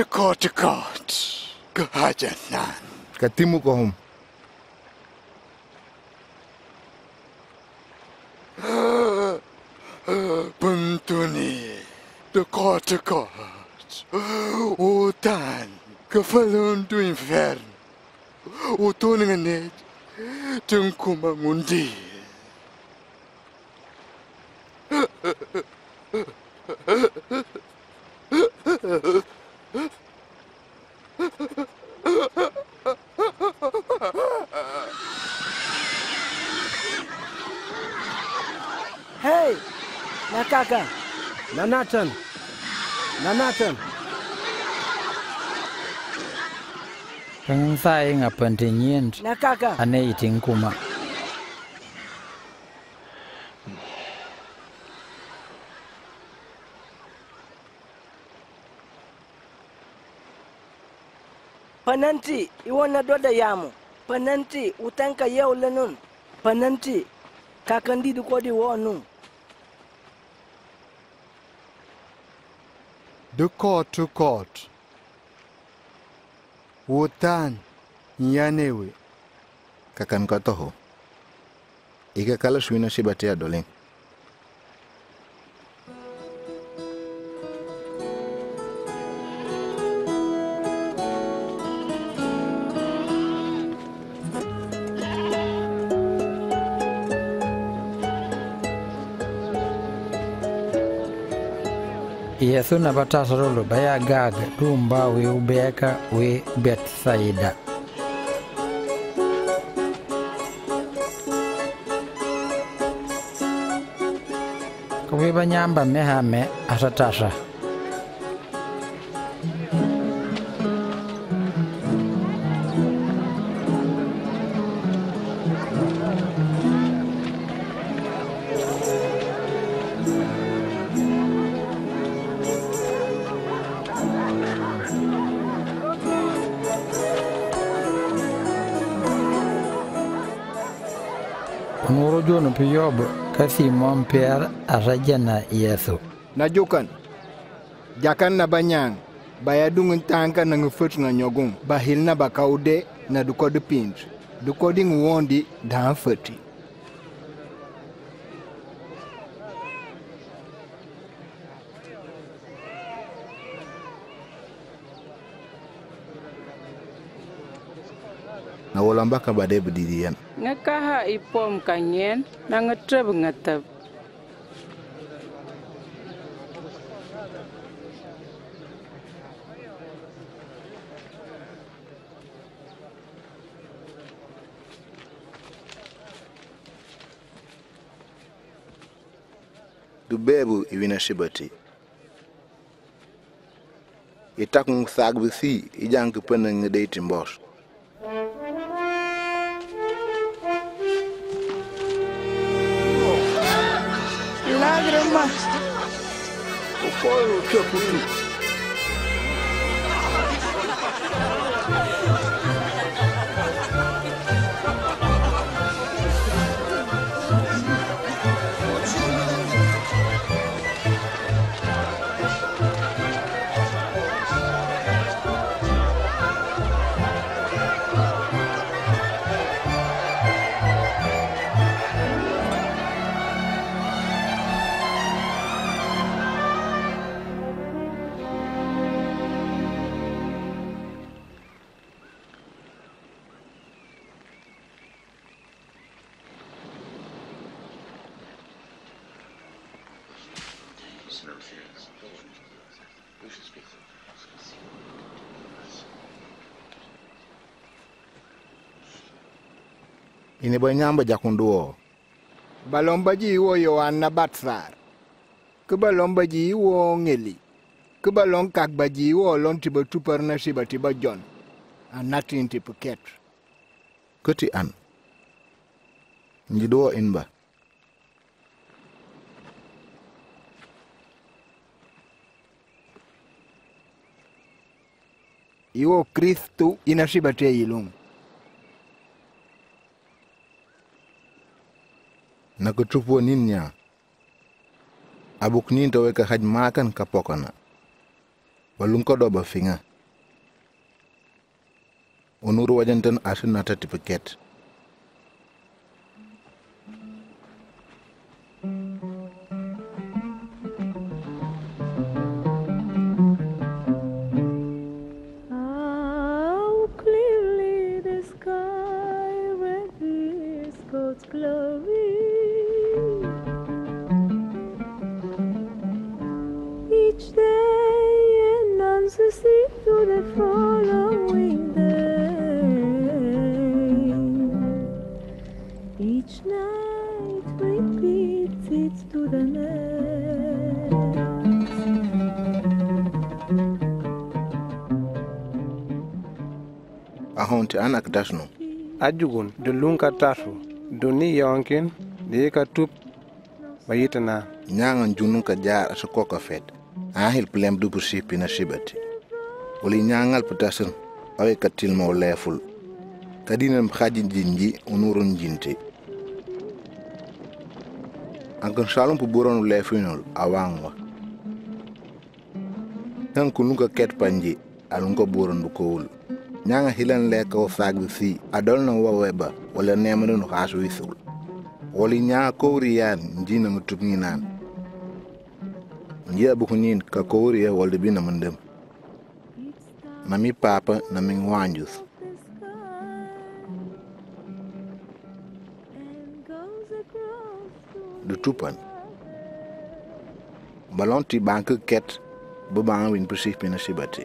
Kot, kot, kochadzia nam. Katimu kohum. Puntuni, do kot, kot, utan, kafalun do inferno, utuninganet, tunkuma mundi. Hey, Nakaka, Nanatan, Nanatan. Kang sai ngapentingin Nakaka ane iting kuma. Pananti iwana doda yamu. Pananti utanka yau lenun. Pananti kakandi dukodi wonu. Dukot dukot. Utan yanewe. Kakan katoho. Ika kala swina sibatea doleng. Yesu na batasarolo baya gaga tumba we ubeka we Betsaida. Kwe banyamba mehame asatasha. Ngurujunu piyobu kasi mompir asajana Yesu. Najukan. Jakan na banyang, bayadung ntanka na ngufut na nyogun, bahil na bakaude na dukode pinch, dukode nguondi danfeti. Na walamba ka bade bdidiyan. Ngakaha ipom kanyen, na ngetreb ngetreb. Dubebu iwina shibati. Itakung sagbisi ijan kupena ngedate mbosh. Lágrima. O povo que eu puto. Inebanyamba jakunduo. Balombaji iwo Yohana Batsar. Kubalombaji iwo Ngeli. Kubalonkakbaji iwo lontiba tuparna shibatiba John. Anati intipuket. Kuti an. Njiduo inba. Iwo Kristu inashibate ilung. Nakutupo ninya abuknin taweka hajmakan kapokana walunko doba finga unuru wajantan asunata tipiket anak dasno ajugun dulunka tasu duni yonkin deka tup bayitana nyangan jununka jaar so koka fet ahil plem du busipi na sibati oli nyangal putasen awe katil mo leful kadinam khadin jinji onurun jinte ankan shalom pu boron lefunol awangwa tan kununka ket panji alunko boron dukowul Nyanga hilan leka o sagbisi adolna waweba wala nemanu no hasu wisul wali nya koriyan ndina mutubni nan ndiya bukunin ka koriya wala bina mandem mami papa na min wanjus du tupan balonti bank ket bu banga win pusif pina sibati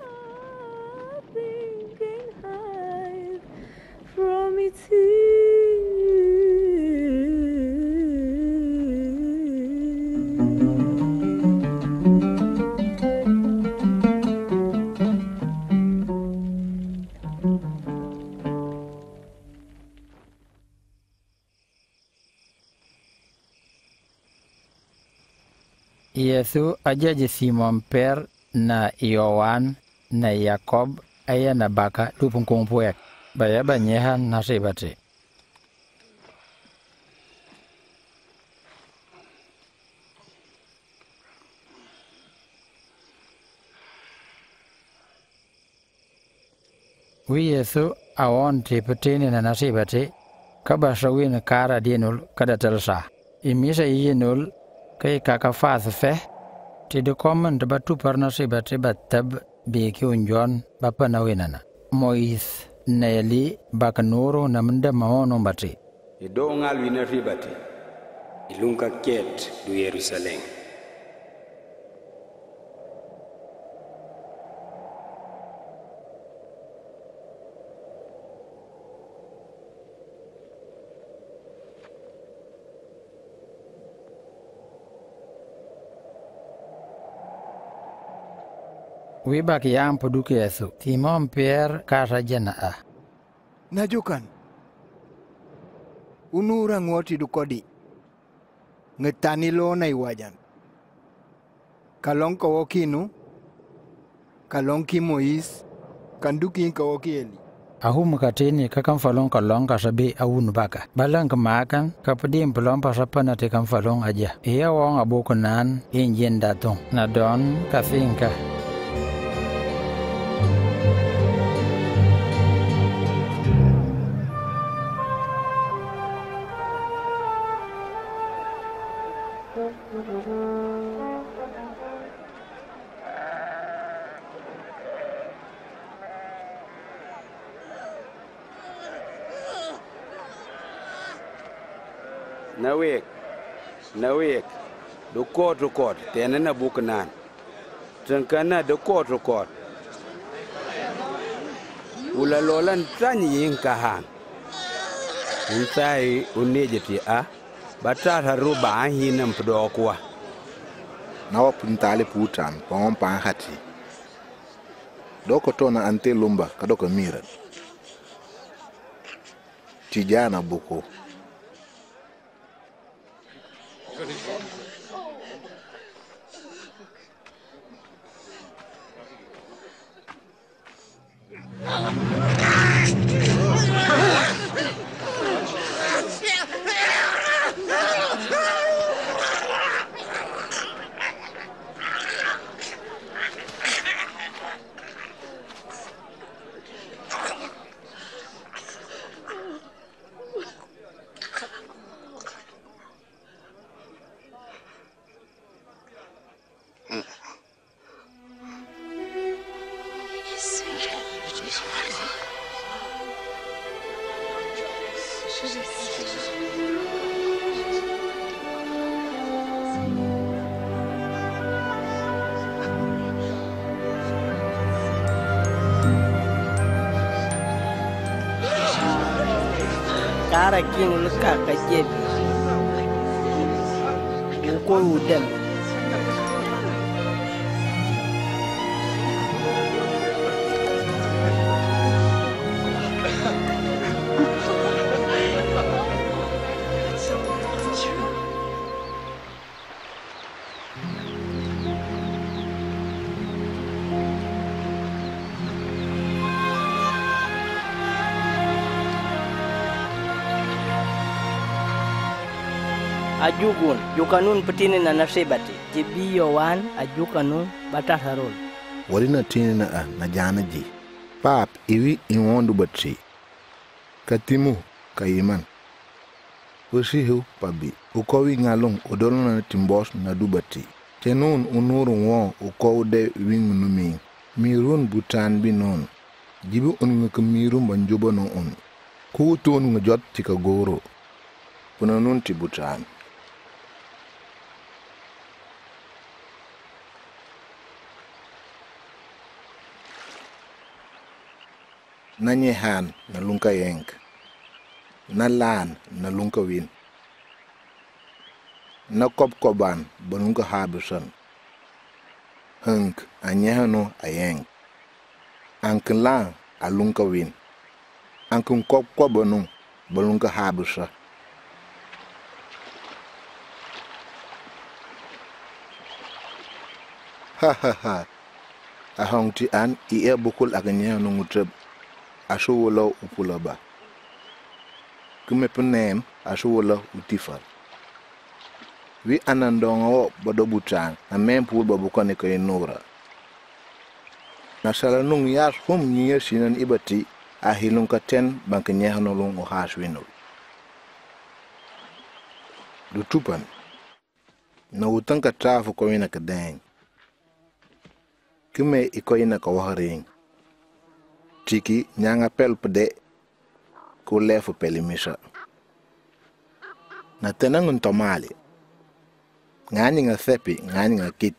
Yesu ajaji Simon Per na Yohan na Yakob aya na baka lupungkongpoek bayaba nyehan nasibati. wi Yesu awon te petene na nasibate kabasawi na kara dinul kadatalsa imisa yinul kai kakafas fe ti document batu parnasibate batab beki unjon bapanawinana Mois Neli bakanoro namnda maono mbati idonga lwina ribati ilunga ket du Yerusalem Wibak yang peduk Yesu Timon Pierre Karajana Najukan Unura ngoti dukodi Ngetani lo na iwajan Kalonko wokinu Kalonki Mois Kanduki nka wokieli Ahum katini kakamfalong kalonka sabi awun baka Balang kemakan kapadim pelompa sapana tekamfalong aja Iya wong abokunan injen datong Nadon kasingka Nawek, nawek, dukot dukot, tenena bukenan, tengkana dukot dukot, ulalolan tani ingkahan, untai unejeti a, batar haruba ahinam pedokwa. Nawa puntali putan, pangompan hati, dokotona ante lumba kadoko miran, tijana buku. Cara king luka kajebi, uko udem. Ajugun, jukanun petini na nasibati. Jibi yowan, ajukanun, batas harul. Walina tini na a, na jana ji. Pap, iwi inwandu batri. Katimu, kayiman. Usihu, pabi. Ukowi ngalong, odolona na timbos na dubati. Tenun unurun wong, ukowde wingunumi. Mirun butan binon. Jibi unngakamirun banjuba no un. Kutu unngajot tikagoro. Punanun tibutan. Nanyehan na lunka yeng, nalan na lunka win, na kopkoban balunka habusan, heng anyehano ayeng, angkin lang alunka win, angkin kopkobanung balunka habusa. Ha ha ha, ahong tian iya bukul aganyehano ngutreb. Ashuwala upulaba. Kumepunem ashuwala utifar. Vi anandongo badobutan na mempu babukane kainora. Nasalanung yas hum nyiye sinan ibati a hilunga ten bankenyeha no long o haaswinol. Do tupan, na utanka trafu koina ka dang. Kume ikoina ka waharing. Chiki nyanga pel pede ko lefu pelimisa. Na tenangun tomali. Ngani nga sepi, ngani nga kit.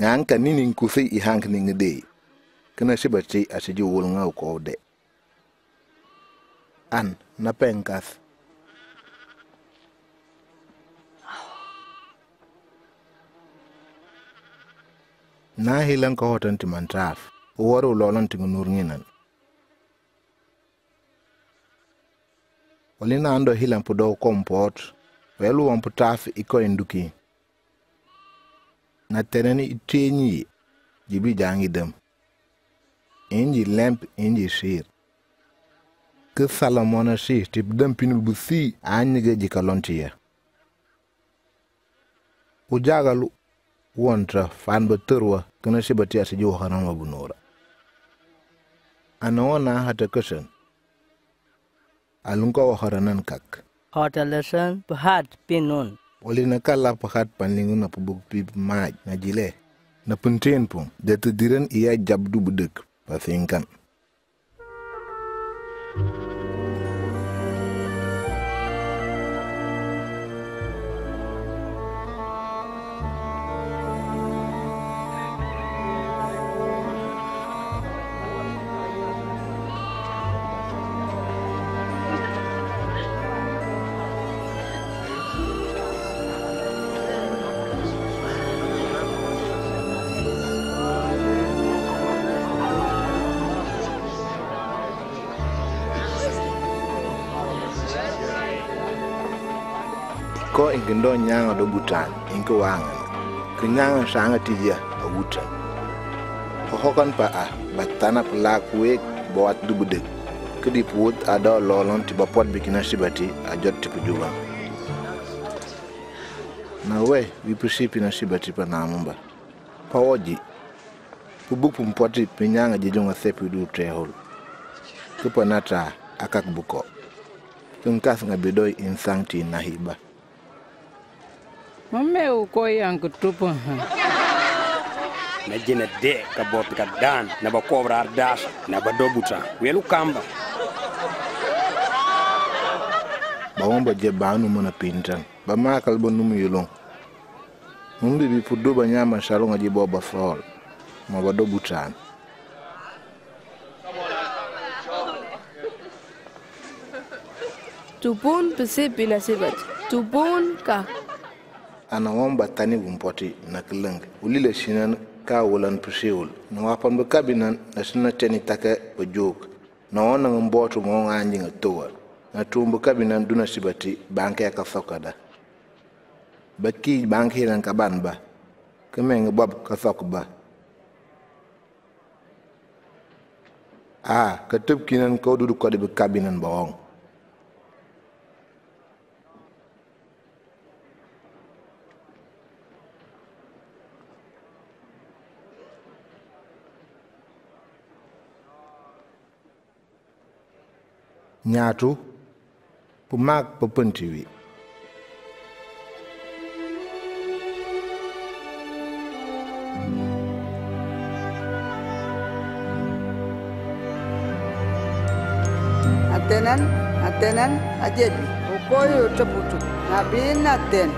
Nganka nini nkusi ihank ningi dei. Kena shibachi asiji uolunga uko ode. An, napenkas. Na hilang kahotan ti mantraf. Uwaru ulolan ti ngunurunginan. Walina ando hilang pudo kompot. Welu wamputaf iko induki. Na tereni itrenyi. Jibi jangi dem. Inji lamp inji shir. Ke salamona shir. Tip dem pinul busi. Anyige jikalontiye. Ujagalu. Wantra fan baturwa kuna shibatia sijuwa harama bunora. Anaona hata kushan. Alunka wa haranan kak. Hata lesan pahat pinun. Walinakala pahat panlingu na pabuk pip maaj na jile. Na punten pung jatudiran iya jabdu budek pasingkan. Ko ingendo nyanga do butan inko wanga kinyanga sanga tija awuta hokan pa a batana plak we boat dubude kidi put ada lolon ti bapot bikina sibati a jotti kujuba na we wi principe na sibati pa namumba pa oji kubupu mpoti pinyanga jijonga sepi du trehol kupa nata akakbuko tunkas ngabidoi insanti nahiba. Mame uko yangu tupo. Najina de kabotika dan na bakobra ardas na badobuta. Welu kamba. Baomba je banu mona pintan. Ba makal bonum yulon. Mumbi bi puddo banyama shalonga je boba fall. Ma badobuta. Tupun pese binasibat. Tupun ka anawamba tani bumpoti na kilang ulile shinan ka wulan pusiul na wapan bakabinan na shina teni taka bajok na wana mbotu mwonga anji ngatoa na tumbu kabinan duna shibati banki ya kasokada baki banki ya nkabanba kime ngebabu kasokba aa katup kinan kaududu kwa di bakabinan bawang. Nyatu pumak pepentiwi. Atenan, atenan, ajebi. Ukoyo teputu. Nabin aten.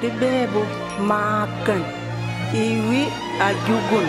Dibebo makan. Iwi ajugun.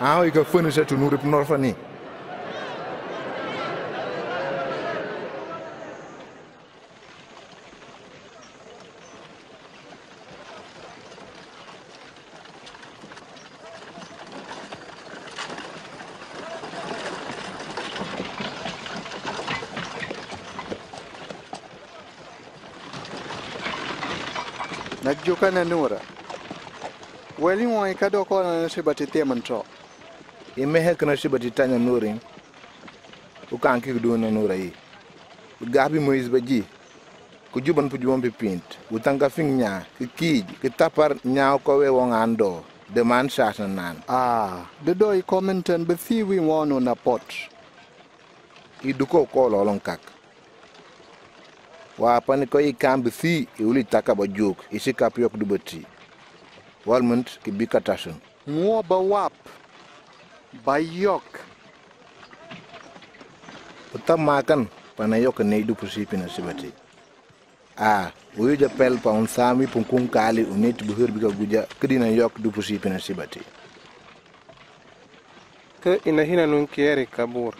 How you can finish it to Nurip Norfani? Najuka na nura. Weli mwa ikado kwa na nasibatetia mantro. Imehe kuna sibatitanya nuri. Ukanki kuduna nura hii. Ugabi muizbaji. Kujuban pujuban pipint. Utangafing nya. Kikij. Kitapar nya ukawe wangando. Deman shasna nan. Ah. Dedo i commenten befiwi wano na pot. Iduko kolo lonkak. Wapaniko i kan befi iuli takaba juk. Isi kapiok dubati. Walmont kibika tasun. Mwoba wap. Bayok. Utamakan panayok neidu pusipi na sibati. Ah, we the Papel pound Sami Punkun Kali Unit Buhurbiga Guja Kidina Yok Dupusi Pinasibati. Ke in a hina nunkieri kabur.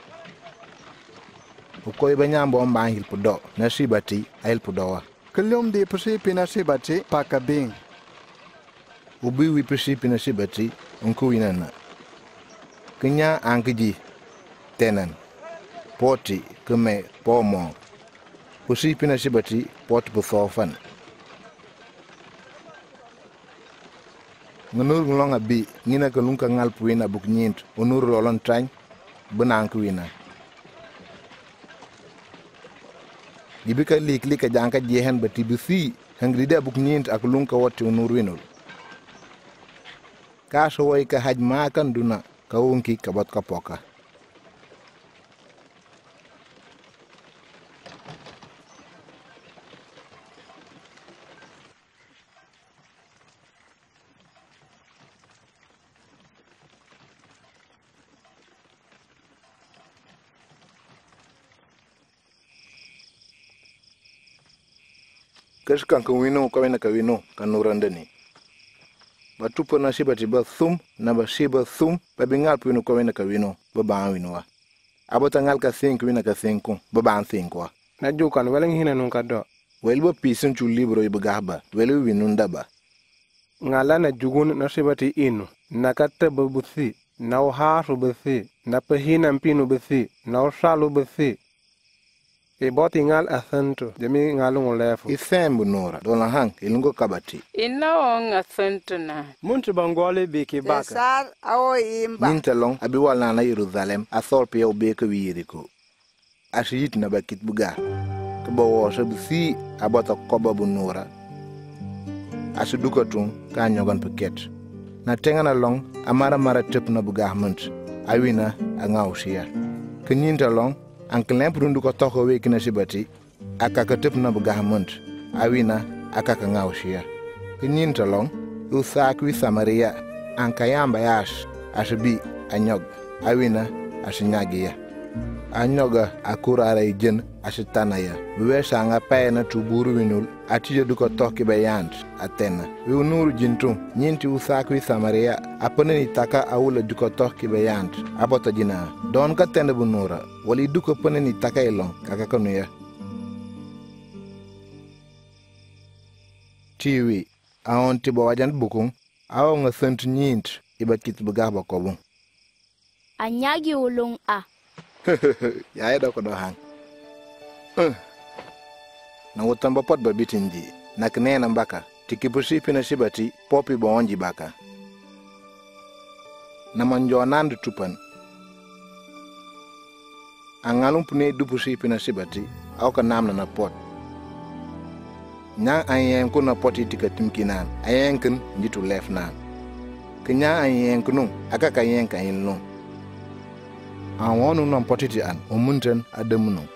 Ukoi banyam bomba hil pudo, Nasibati, I'll pudoa. Kalum de Pusi Pinasibati, Paka Bing. Ubi we Pusi Pinasibati, Unkuinana. Kinya Ankiji, Tenan. Porti, Kume, Pomong. Pusi Pinasibati, Port Buffofan. Ngunur ngulong abi, ngina kalungka ngal puina buk nyint, unur lolon trany, benang kuina. Dibika lik lik jangka jehen bati bisi, hangrida buk nyint akulungka wati unur winul. Kasawai ka haj makan duna, kawungki kabat kapoka. Keskan kawino kawina kawino kanurandani. Batupa nasiba tiba thum na basiba thum babingal pinu kawina kawino babaan winoa. Abotangal ka think wina ka thinkun babaan thinkwa. Najukan weleng hina nunka do. Welbo pisun chu libro ibagahba welu winundaba. Ngala na jugun nasiba ti inu nakata babuthi na uharu bathi na pahina mpinu bathi na usalu bathi. Ibotingal asento jemi ngalungo lefu isembu nora dona hang ilungo kabati inaong asento na muntu bangole biki baka sar awo imba nintalong abiwala na Jerusalem asolpe obeke wiriko ashiyit na bakit buga kbawo sabsi abata kobabu nora asudukatun kanyogan paket na tengana long amara mara tep na buga munt awina angausia kinintalong Angklem perundu kota kowe kena sebati, akak ketep na begahamund, awina akak ngausia. Kenyin tolong, usakwi Samaria, angkayam bayas, asbi anyog, awina asinyagia. Anyoga akura arajen asitanaya, wewe sanga pay na tuburu winul, atije du kota kebayant, atena. Winul jintu, nyinti usakwi Samaria, apane nitaka awula du kota kebayant, apotajina. Don katenda bunora. Wali duka pene ni takailong kakakonu ya. Tiwi, aon tiba wajan bukung, aon ngasent nyint iba kit begaba kobung. Anyagi ulung a. Yaya dako dohang. Uh. Na utamba pot babiti nji, na kinena mbaka, tikipusi pinasibati, popi baonji baka. Na manjoa nandu tupan, Angalung pune dupusi pinasibati, au kanam na pot. Nyang ayengku na poti tikatim kinan, ayengken jitu left nan. Kenyang ayengkunung, akak ayengka inlung. Awonu na poti tian, umunten ademunung.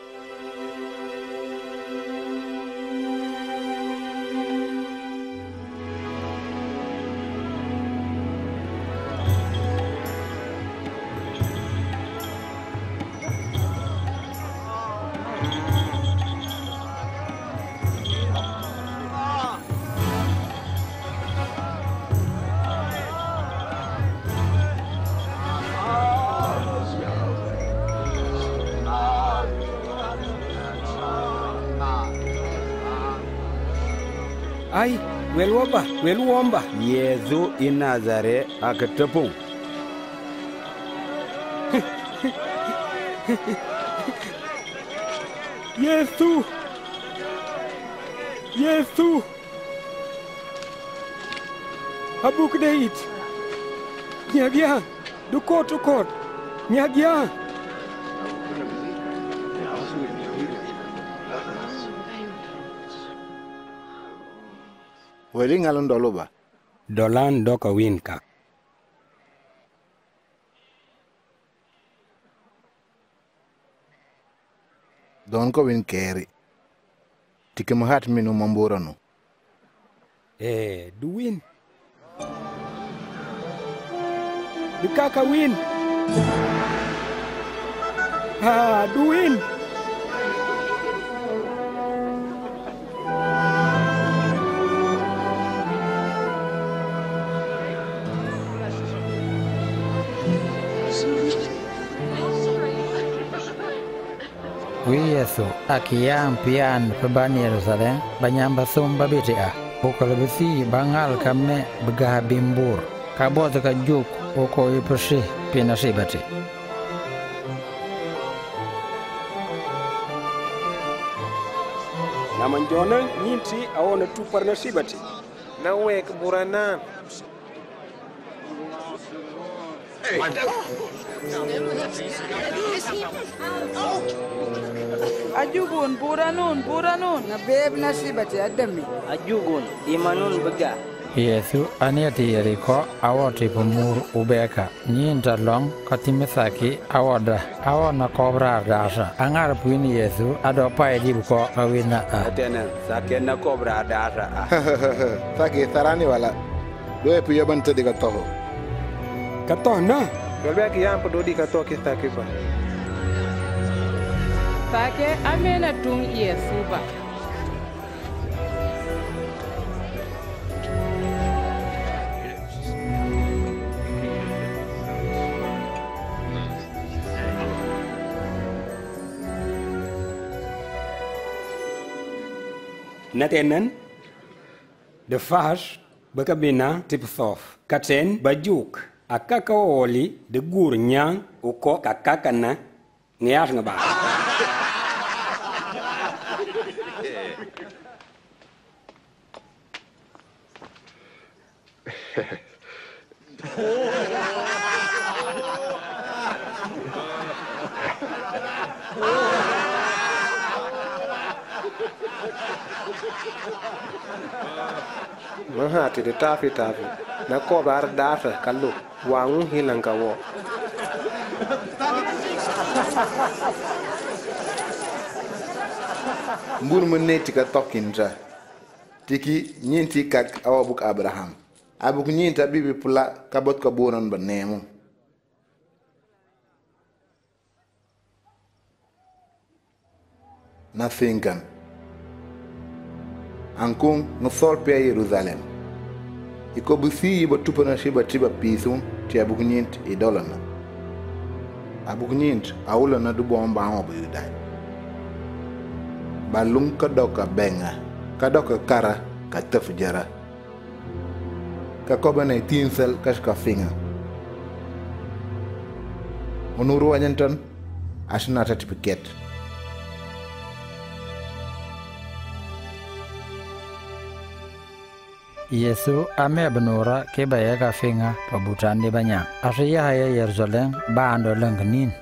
Ai, weluomba, weluomba. Yezu inazare akatapung. Yesu! Yesu! Abuk deit. Nyagia. Duko tukot. Nyagia. Weling alon doloba. Dolan doka winka. Donko win carry. Tikemhat minu mamborano. Eh, do win. The kaka win. Ah, do win. Yesu akiyampian pebani Yerusalem banyamba sumba bitia bukalbisi bangal kame begah bimbur kabota kajuk okoi persi pinasibati namanjona nyinti awona tu parnasibati nawe keburana hey. Ajugun, Puranun, Puranun, a babe Nasibati Adami, Ajugun, Imanun Baga. Yesu, Aneti Eriko, our Tripumur Ubeka, Nintalong, Katimisaki, Awada, our Nakobra Dasha, Angarapin Yesu, Adopai Dibuko, Awina Atena, Sakena Cobra Dasha. Saki Saraniwala, Luepu Yabanta de Gatoho. Katona, Rebecca Yampa Dodi Katoki Sakiba. Bake amena tung Yesu ba natenan de fash bakabina tip sof katen bajuk akaka oli de gurnya uko kakakana niasna ba Mahati de tafi tafi na ko bar data kallu wangu hilanka wo mburmu neti ka tokinja tiki nyinti kak awabuk Abraham abuk nyinta bibi pula kabot ka bonon banemu nothing kan Ancum no solpia Jerusalem. Ikobusi but tupana shiba triba pisum, tiabugnint a dollar. Abugnint, I will not do bomb bomb with that. Balum kadoka benga, kadoka kara, katafjara. Kakoban a tinsel, kashka finger. Onuru agenton, Ashnata tipiket. Yesu amebnora kebayeka finga pabutani banya asiya haya Yerusalem bando lengnin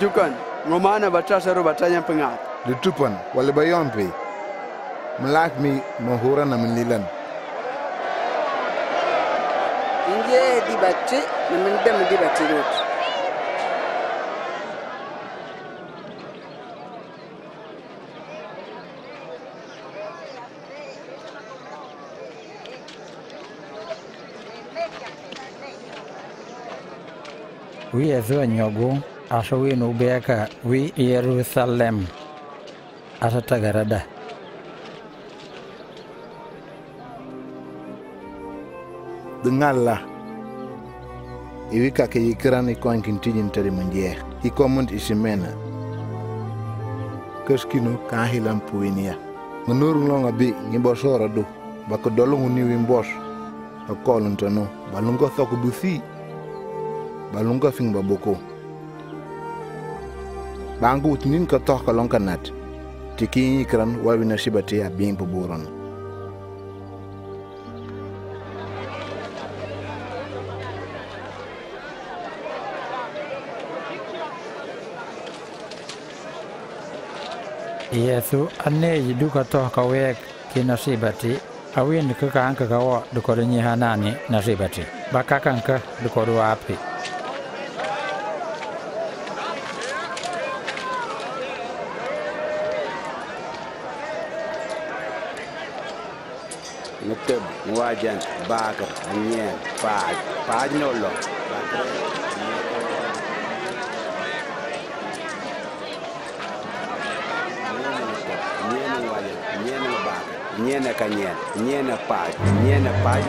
Jukan, Romana Batasa Robatanya Pangat. The Tupan, Walibayonpe. Malakmi, Mahura Namililan. India Dibati, Namindam Dibati Root. we as one yogo, as we no beaka, we Jerusalem, as a tagarada. The Nala Iwika Kayikran Ikon contingent Terimundia, he command Isimena Kuskino Kahilam Puinia. Manur longa be Nibosora do, Bakodolong knew him boss, a call on Tono, Balunga Thokubuthi, Balunga Fing Baboko Bangu Ninka Thoka Lonkanat, Tiki Ikran, Wavina Shibatia being Boboron. Yesu aneji duka toka wek kinasibati awin kukanka kawa dukodonyi hanani nasibati bakakanka dukodwa api nuteb wajan baga nyen paj pajnolo Nie na koniec, nie na pad, nie na pad.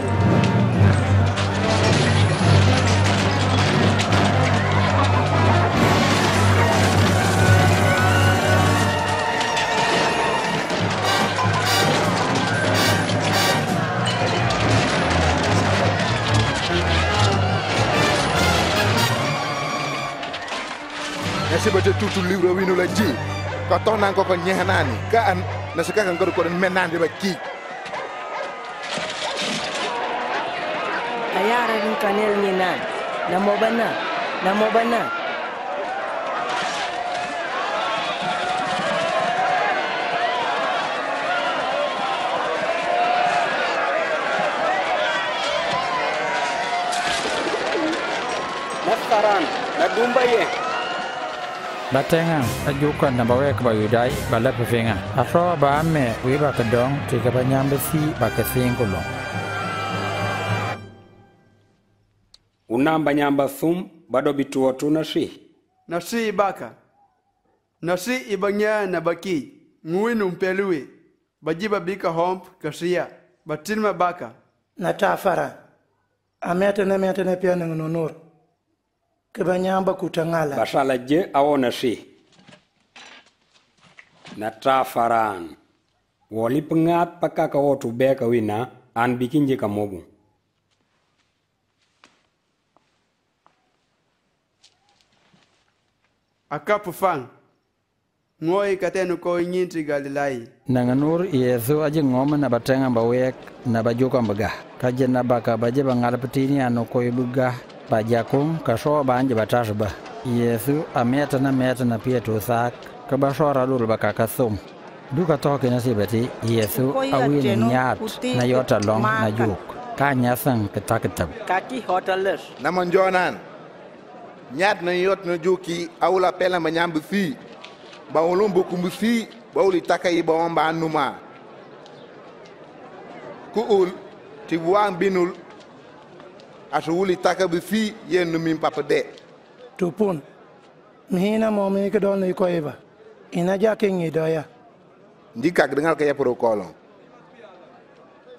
Ja się będzie tu tu livro wino la ci. Katonan ko konyehanani, kaan na saka kan gor ko menan de baki ayara ni kanel ni nan namobana namobana nasaran na dumbaye Batengang, ajukan na bawe kabayuday, balap pefinga. Aswa ba ame, wiba kedong, tikapanyang besi, baka singkulong. Unamba nyamba thum, bado bituwa tu nasi. Nasi ibaka. Nasi ibangya na baki, nguwinu mpelui. Bajiba bika homp, kasiya, batinma baka. Natafara. Amete na mete na pia nangununur. Kebanyamba kutangala bashala je awona shi na trafaran woli pengat pakaka wotu beka wina an bikinje kamogu akapu fang ngoi katenu ko nyinti galilai nanganur yesu aje ngoma na batenga bawek na bajoka mbaga kaje na baka baje bangalapitini anoko ibuga Bajakum kasho banje batashba Yesu ameta na meta na pia tusak kabashora lulu bakakasum duka toke nasibati Yesu awin nyat na yota long na juk kanya sang ketaketab kaki hoteles namonjonan nyat na yot na juki awula pela manyambusi baulumbu kumbusi bauli takai baomba anuma kuul tibuang binul Asuuli takabifi yenu mimpapade. Tupun, mihina momini kedol iko eva. Ina jake ngidaya. Ndika dengar kaya prokolong.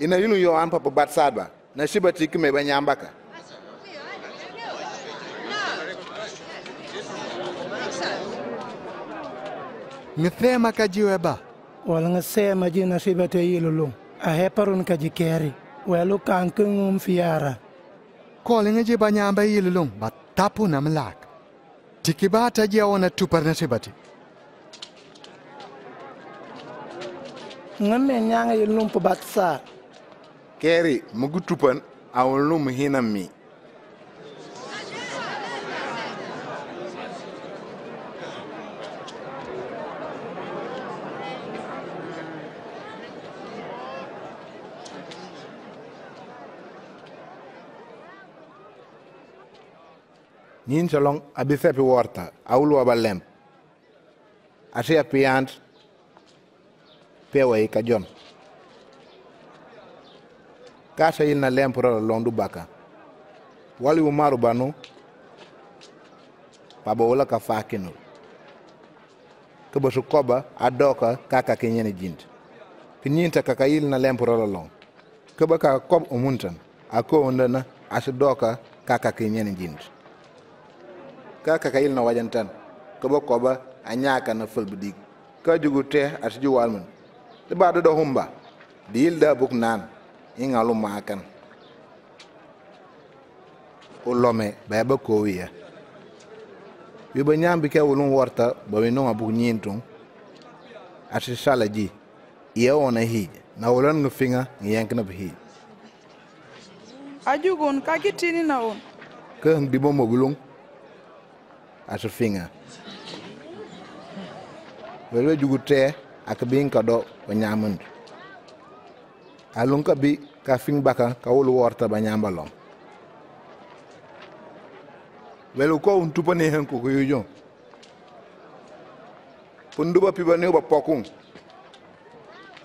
Ina yunu yo an papa batsaba. Na sibati kime banyambaka. Ngithema kajiweba. Wala ngasema jina sibate yilulung. Aheparun kajikeri. Welu kankung fiara. Calling a Jibanyamba Yilum, but Tapu Namalak. Tikibata Jawana Tupernasibati. Namen Yanga Yilumpa Batsa. Kerry, Mugutupan, our loom hinami. Ninchalong abisepi warta, aulu abalem. Asia piant, pewa ikajon. Kasha yilna lempura londu baka. Wali umaru banu, paba ola ka fakino kaba shukoba adoka kaka kenyene jint pininta kaka yil na lemporo long kaba ka kob umuntan ako ondana asidoka kaka kenyene jint kaka ka yil na wajantan kaba koba anyaka na fulbudik ka jugute asiju walmun de ba do humba dil da buk nan ingalu makan ulome baba kowiya yuba nyambi ke wulun warta ba we no abu nyintun ati salaji ye wona hi na wolan no finga yankna bi hi ajugon ka kitini na on ke ndi bomo bulung ati finga welo jugute akabin ka do nyamun alun ka bi ka fing baka ka wul warta ba nyambalom welo ko untupane hanko ko yojon ponduba pibane ba pokun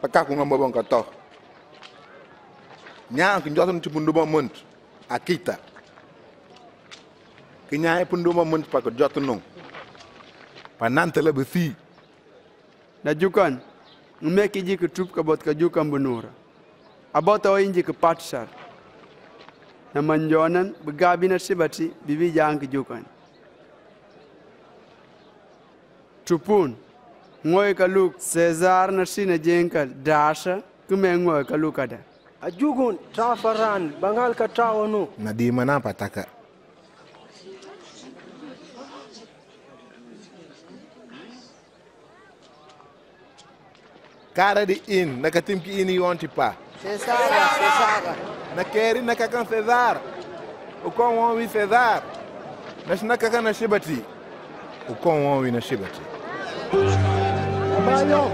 pakaku ngamba bonka to nyaa ko joton ci ponduba mont akita ki nyaa ponduba mont pako jotonon panante la be fi da jukan meki jik tup ka bot ka jukam bunura abota o inji ka patsar na manjonan bgabina sibati bibi jang jukan tupun ngoy kaluk Cesar na sina jenkal dasha kume ngoy kalukada ajugun trafaran bangal ka tawonu nadima na pataka cara de in nakatim ki in yonti pa Cesar Cesar na keri na kakan Cesar o kon won wi Cesar na sna kakan na shibati o kon won wi na shibati abayo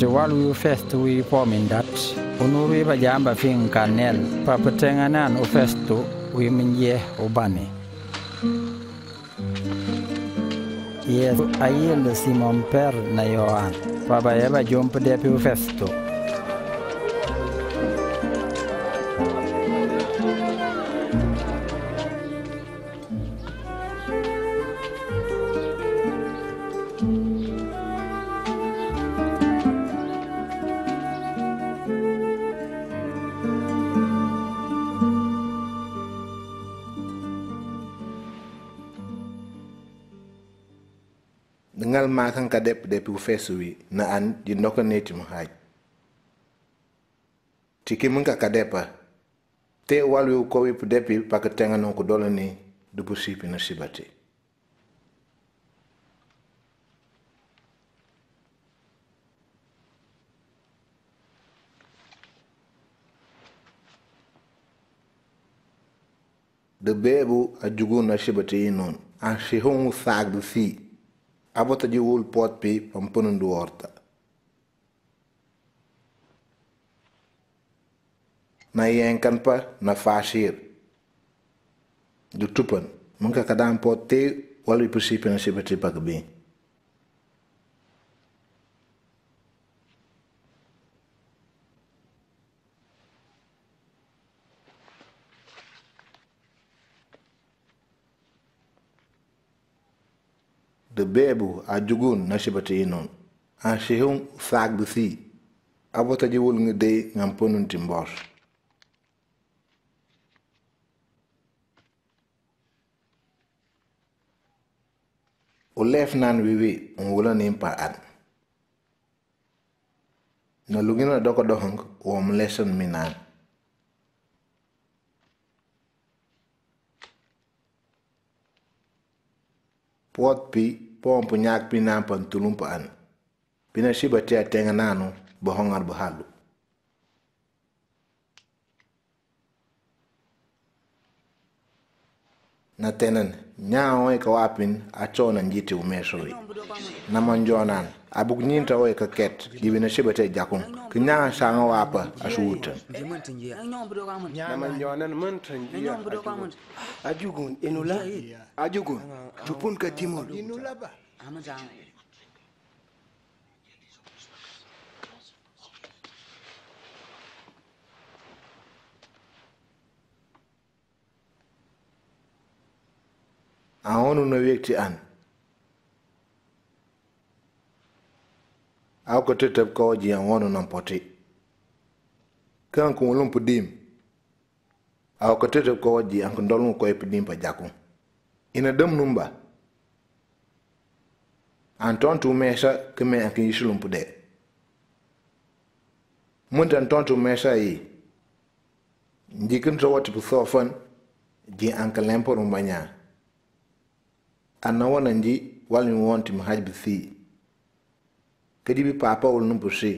the while we first we form in that onore ba jamba fin kanel pa patengana no first to we minye obane yes ayel Simon Per na Yohan Baba Eva jump de più festo. Ngal makan kadep depu fesui na an di nokoneti mhaj tikimunka kadepa te walwi ukowi pudepi pakatenga no kudolani dubusipi na sibati de bebu ajuguna sibati inon an shihungu sagdu fi abota ji wul pot pi pampunun du orta na yenkan pa na fashir du tupan mun ka kadam pot te wal possible na sibati pagbi the bebu ajugun na shibati inon an shehun sagdu si abota jiwul ngi de ngamponun timbor o lef nan wiwi on wala nim pa at na lugina doko dohang o mo lesson minan pot pi pompo nyak pi nam pan tulumpa an pina shibati atenga nanu bohongar bahalu na tenan nyao e kawapin achona njiti umesoi na manjonan abuk nyinta o e kaket gibina shibati jakun kinya sanga wapa asuuta na manjonan mantran ajugun enula ajugun tupun katimol enula ba amajang a onu no yekti an a ko tetep ko ji an onu no poti kan ko lum pudim a ko tetep ko ji an ko ndolum ko pudim pa jakku ina dam numba anton tu mesa keme an ki shulum pude mun tan ton tu mesa yi ndikin so wat pu sofan ji an ka lempo rumbanya anna wana nji wali wanti mahajbi si kadi bi papa wol numpu si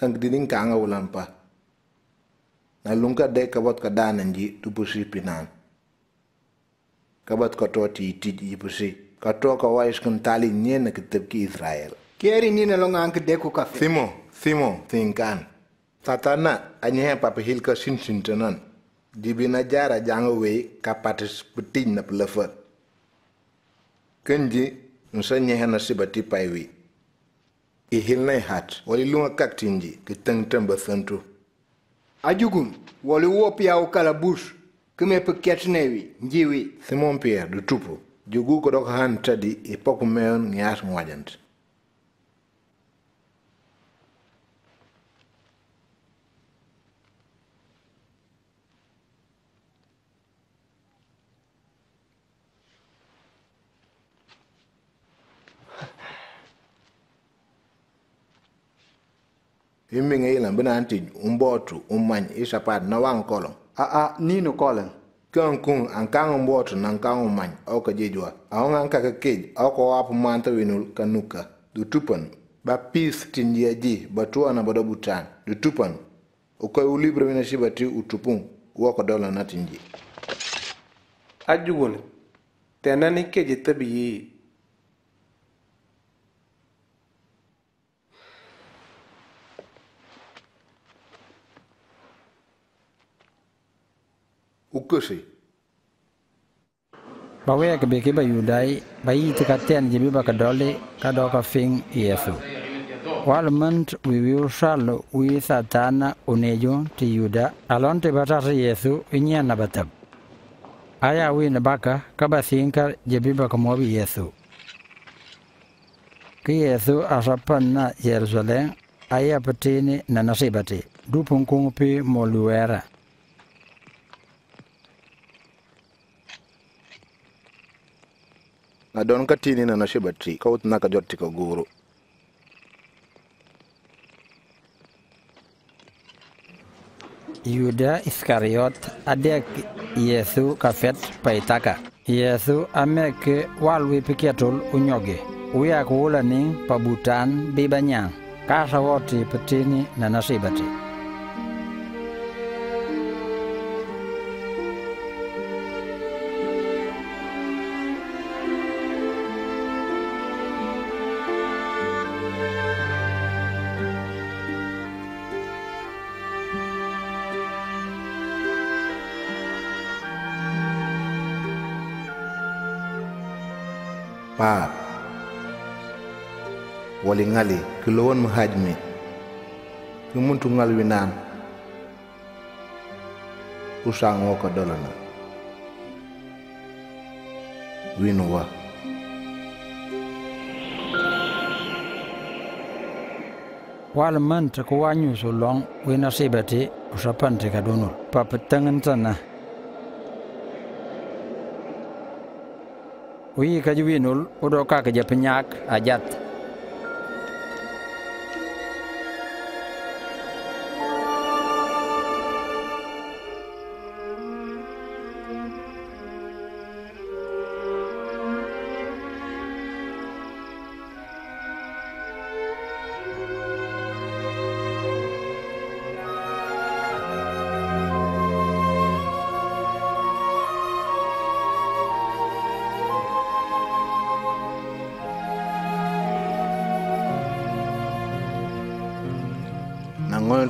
hang dinin ka anga wulampa na lunga de ka bot ka dana nji tu pusi pinan ka bot ka toti tiji pusi ka to ka wais kun tali nyen ka tebki Israel keri ni na longa ank de ko ka simo simo tinkan satana anye papa hil ka sin sin tanan dibina jara janga we ka participate na plefer kenji nsanye hana sibati paiwi e hilnai hat wali lunga kaktinji ke tangtamba santu ajugum wali wopia o kala bush keme peketnewi njiwi simon pierre du tupo jugu ko dok han tadi e pokumeon ngias ngwajant Iming elan benanti umbotu umman isapat na wang kolon. A a nino kolon. Kung kung ang kang umbotu ng kang umman o kajijwa. Aong ang kakakij o kawap manta winul kanuka. Dutupan ba peace tindiaji batua na badabutan. Dutupan ukoy ulibre minasibati utupung wakadola natinji. Adjugun tenani kejitabi yi. Ukusi. Bawe kebeke bayudai bayi tikaten jibi bakadole kadoka fing yesu. Walment wiwiu shalo wi satana unejo ti yuda alonte batasi yesu inyana batab. Aya wi nabaka kabasinka jibi bakamobi yesu. Ki yesu asapanna Jerusalem aya patini na nasibati dupunkumpi moluera. I don't cut in a shiver tree, called Nakajotico Guru. Yuda Iscariot, Adek Yesu Cafet, Paitaka. Yesu Ameke, Walwi Picatul, Unyogi. We are Wolaning, Pabutan, Bibanyan, Casawati, Patini, Nanasibati. Pap wali ngali kilowon mahajmi kumuntu ngalwi nan usango ko dolana winuwa walman ko wanyu so long wina sebati usapante kadunul papetangan sana Wi kajuwinul udoka kaja penyak ajat. Nangon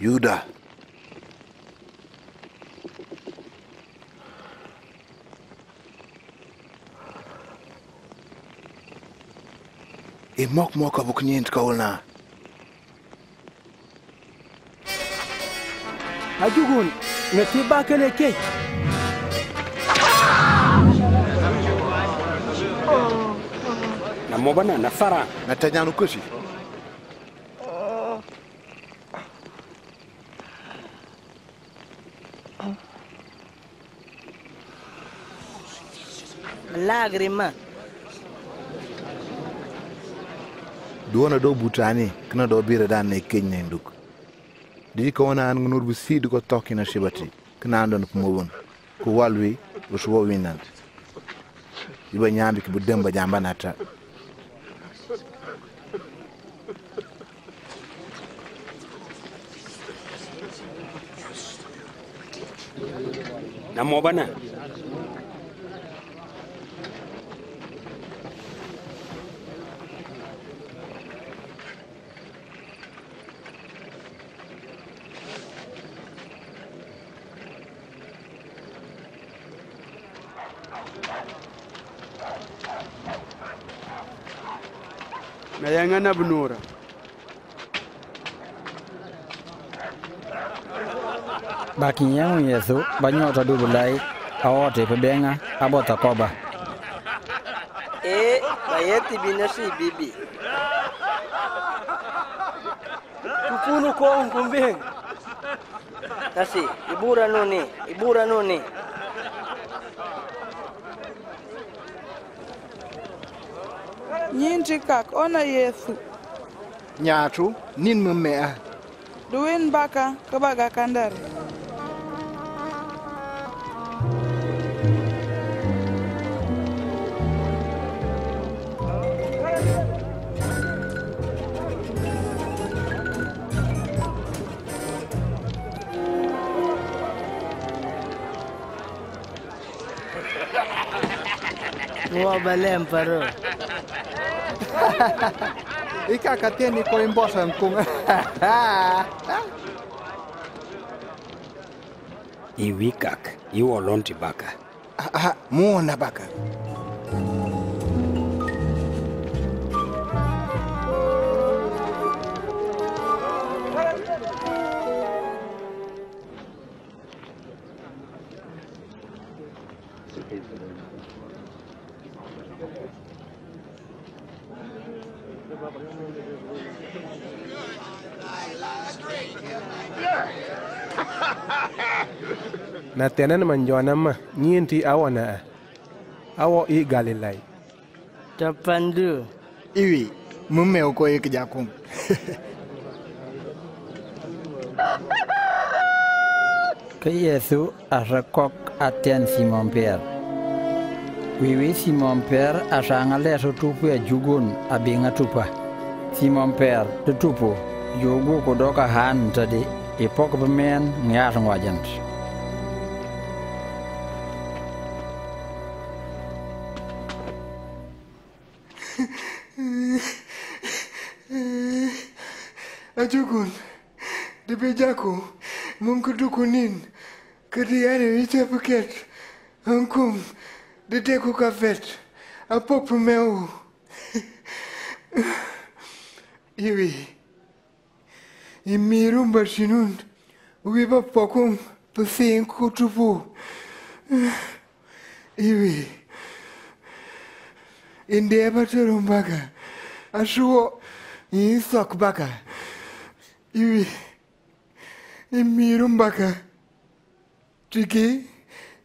Judah. I mok moka buknjent kaulna. Ajugun, netiba kele kek. Na mobana na fara na tanyanu kusi. Lagrima. Duona do butani kana do bira dan ne kenya nduk di ko wona an ngur bu sidi ko tokki na shibati kana andon ko mo won ko walwi bu so winan di ba nyambi ki bu demba jambanata na mo bana Nayangana Benora. Bakinyangu Yesu banyota dubulai aote pebenga abota koba. Eh, bayeti binashi bibi. Tukunu ko ngumbeng. Kasi ibura noni, ibura noni. Nyinji kak ona Yesu. Nyatu nin mmea. Duin baka kabaga kandar. Wa balem paro. Ika kateni ko imbosa mkunga. Iwikak, iwo lonti baka. Aha, muona baka. Na tenan manjonama nyinti awana awo I Galilei tapandu iwi mumme uko ikijakum ke Yesu arakok aten Simon Pierre wiwi Simon Pierre ashangale tupu ya jugun abinga tupa Simon Pierre tupu jogo kodoka han tadi epok bemen ngasang wajant Ajugun, dipejako, mumkudukunin, kadiane itapuket, unkum, dideku kafet, apopumeu. Iwi, imirum bashinun, uiba pokum, pusi inkutupu. Iwi, indebaturumbaga, ashuo, insokbaka. Iwi, imirum baka, tiki,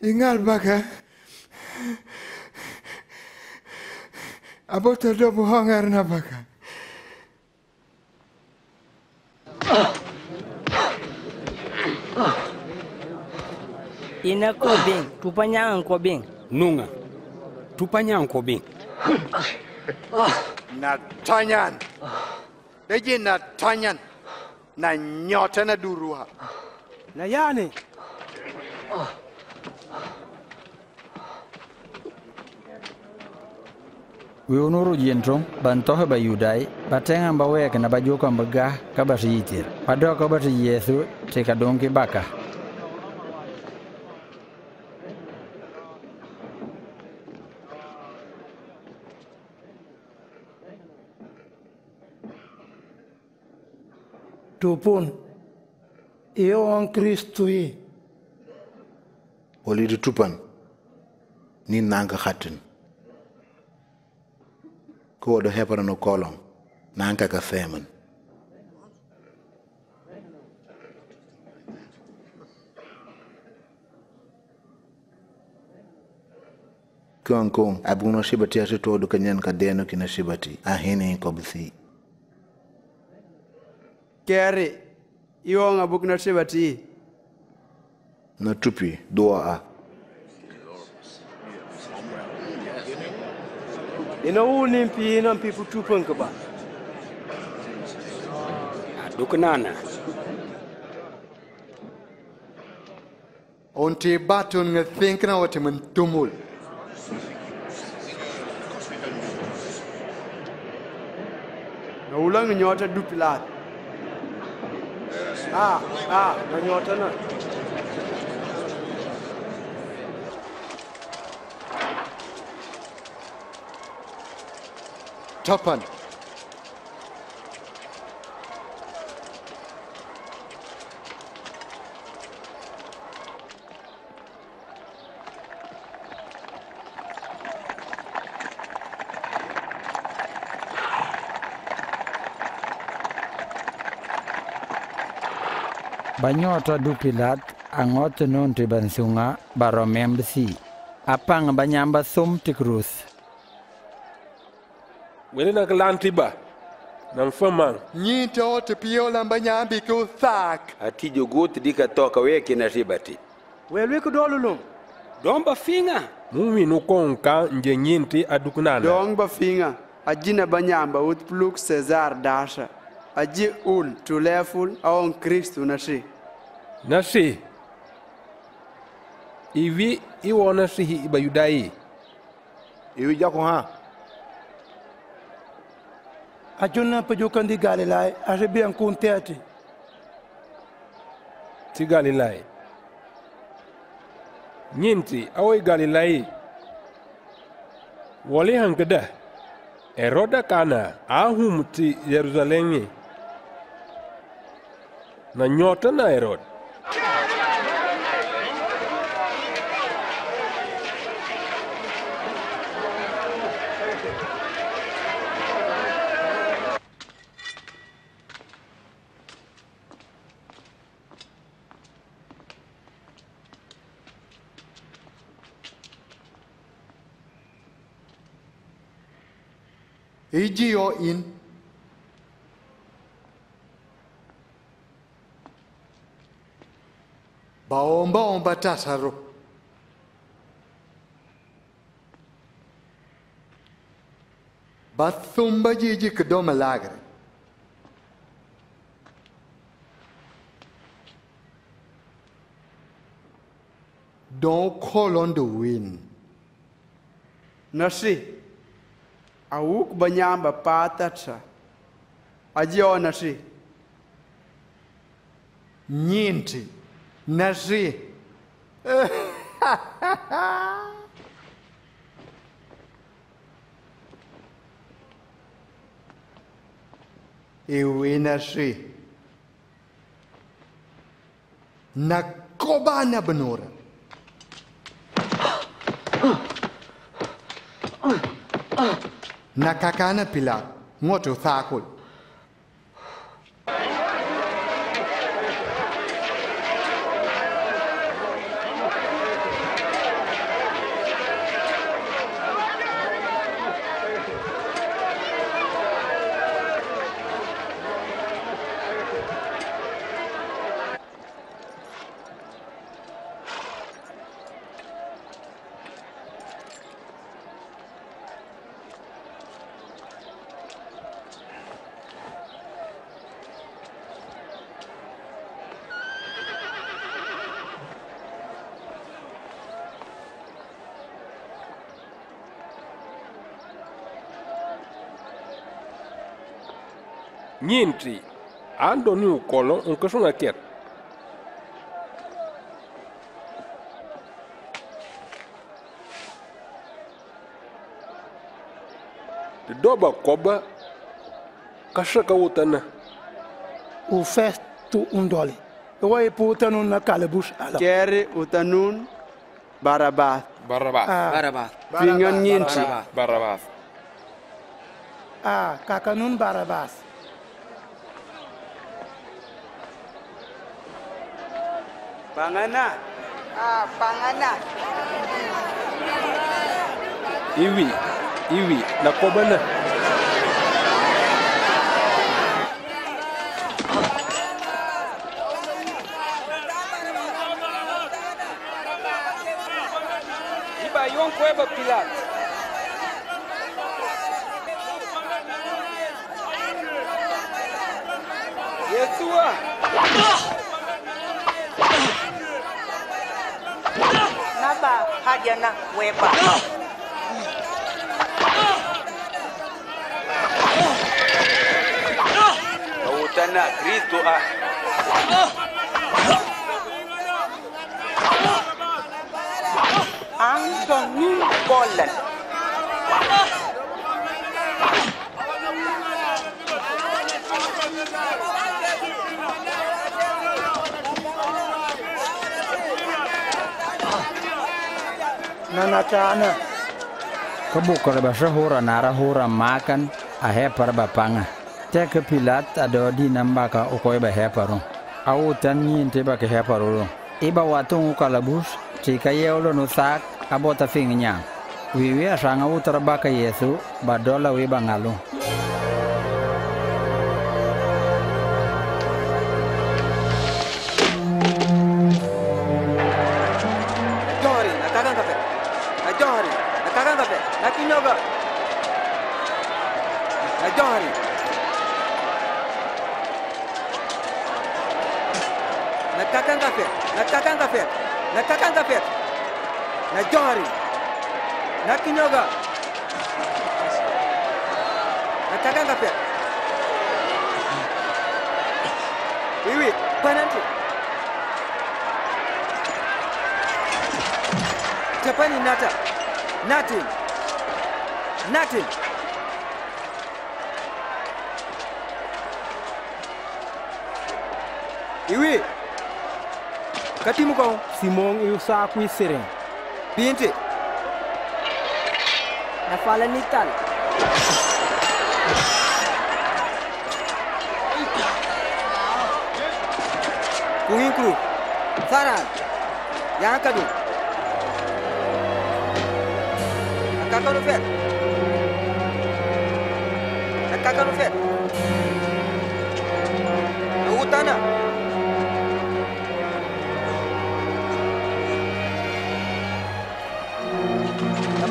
ingal baka, abota dobu hangar na baka. Ina kobing, tupanyang kobing. Nunga, tupanyang kobing. Natanyan, deji natanyan. Na nyota na duruha. Na yani. Wionuru jentrom bantoha bayudai batenga mbaweka na bajuka mbaga kabati yitira padoka kabati yesu teka donki baka tupun eon kristui wali tupan ni nanga hatin ko do hepara no kolon nanga ka femen kanko abuno shibati aseto do kanyen ka deno kina shibati ahene ko bisi keri iwo ngabukna shibati na tupi doa ina uni mpi ina mpi tupanka ba adukunana onti batun ngathinkna watimun tumul na ulang nyota dupilat ah ah nyota na Topan. Banyota dupilat angot non tibansunga baromem desi. Apang banyamba sum tikrus. Wele na kalantiba na mfama nyito tpiola mbanyambi ku sak atijo gut dikatoka weke na shibati welwe ku dolulum domba finga mumi nukonka nje nyinti adukunana domba finga ajina banyamba ut pluk Cesar dasha aji ul tuleful aon Kristo nashi nashi ivi iwona sihi ibayudai iwi jako ha Ajuna pajukan di Galilei, arebi ang kunteti. Ti Galilei. Nyinti, awe Galilei. Wali hangkada. Eroda kana, ahum ti Yerusalemi. Na nyota na Erod. Ejio in baomba omba tasaro bathumba jiji kdoma lagre don't call on the wind nasi Awuk banyamba patacha ajiona shi nyinti na shi iwi na shi na kobana benora Nakakana Pilar, moto thakul. niente. Andoni o colo um cachorro na quer. De doba coba, cachaca outana. O festo um dole. Eu aí por tanun na calabus ala. Quer o tanun barabá. Barabá. Barabá. Vinha niente. Barabá. Ah, cacanun barabá. Pangana. Ah, pangana. Iwi, iwi, na kobana. Iba yon kueba pilat. Yesua. Naba hajana weba. Utana Kristo a. Antoni Bolan. Nana Chana. Kamu kalau bahasa hura nara hura makan ahe perbapanga. Teka pilat ada di nambaka ukoi baheparo. Aku tanyin tiba ke heparo. Iba watung ukalabus jika ia ulo nusak abota fingnya. Wiwi asangau terbaka Yesu badola wibangalu. Johari, nakagan kafe. Johari, nakagan kafe. Nakinyoga. Johari. Nakakang kafe, nakakang kafe, nakakang kafe, najori, nakinyoga, nakakang kafe. Iwi, pananti. Japani nata, natin, natin. Iwi. Katimu kau Simon Yusa aku sering. Binti. Nafala nital. Kuing kru. Saran. Yang kadu. Kakak Nufet. Kakak Nufet. Utana.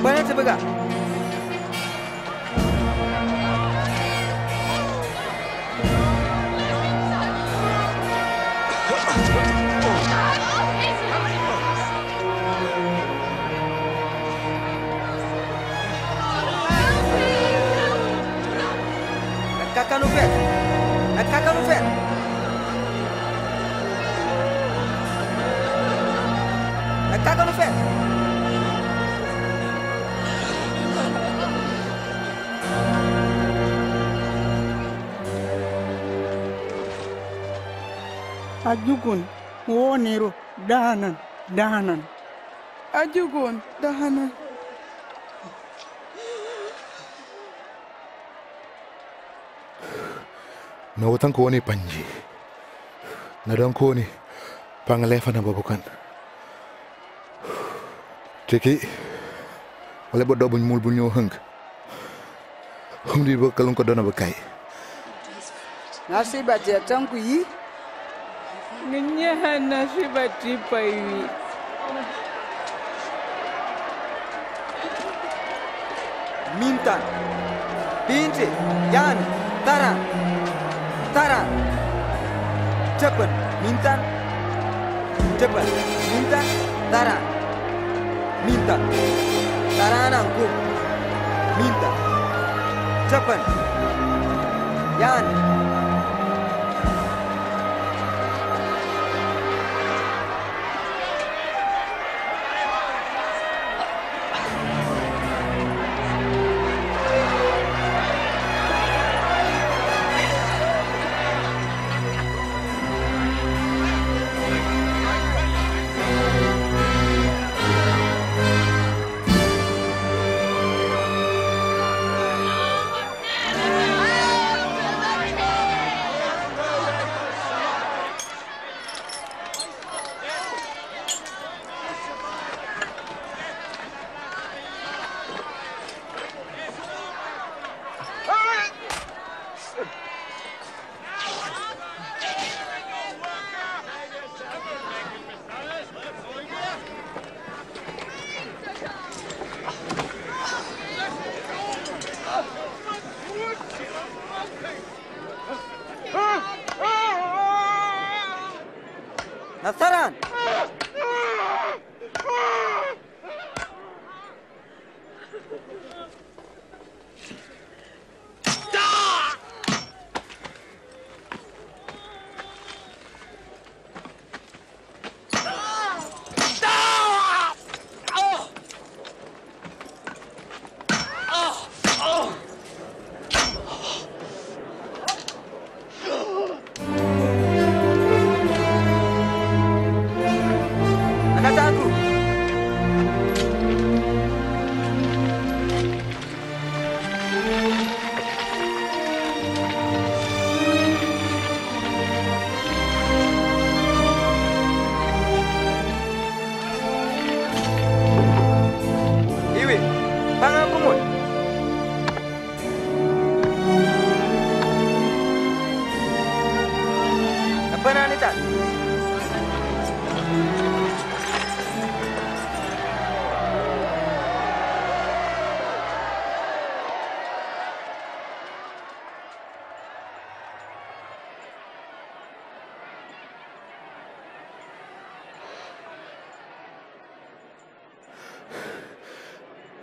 Banyak sebaga. Kakak Nufet, kakak Nufet. Kakak Nufet. Ajugun, wonero, dahanan, dahanan. Ajugun, dahanan. Nautan ko ni Panji. Nadang ko ni pangalefa na babukan. Ceki, wala ba dobun mulbunyo hang? Hindi ba kalong ka doon na bakay? Nasi ba jatang ko yi? Minyahan nasi bati paywi. Mintan, binti, yan, taran, taran. Cepat, mintan, cepat, mintan, taran, mintan, taran aku, mintan, cepat, yan. نصران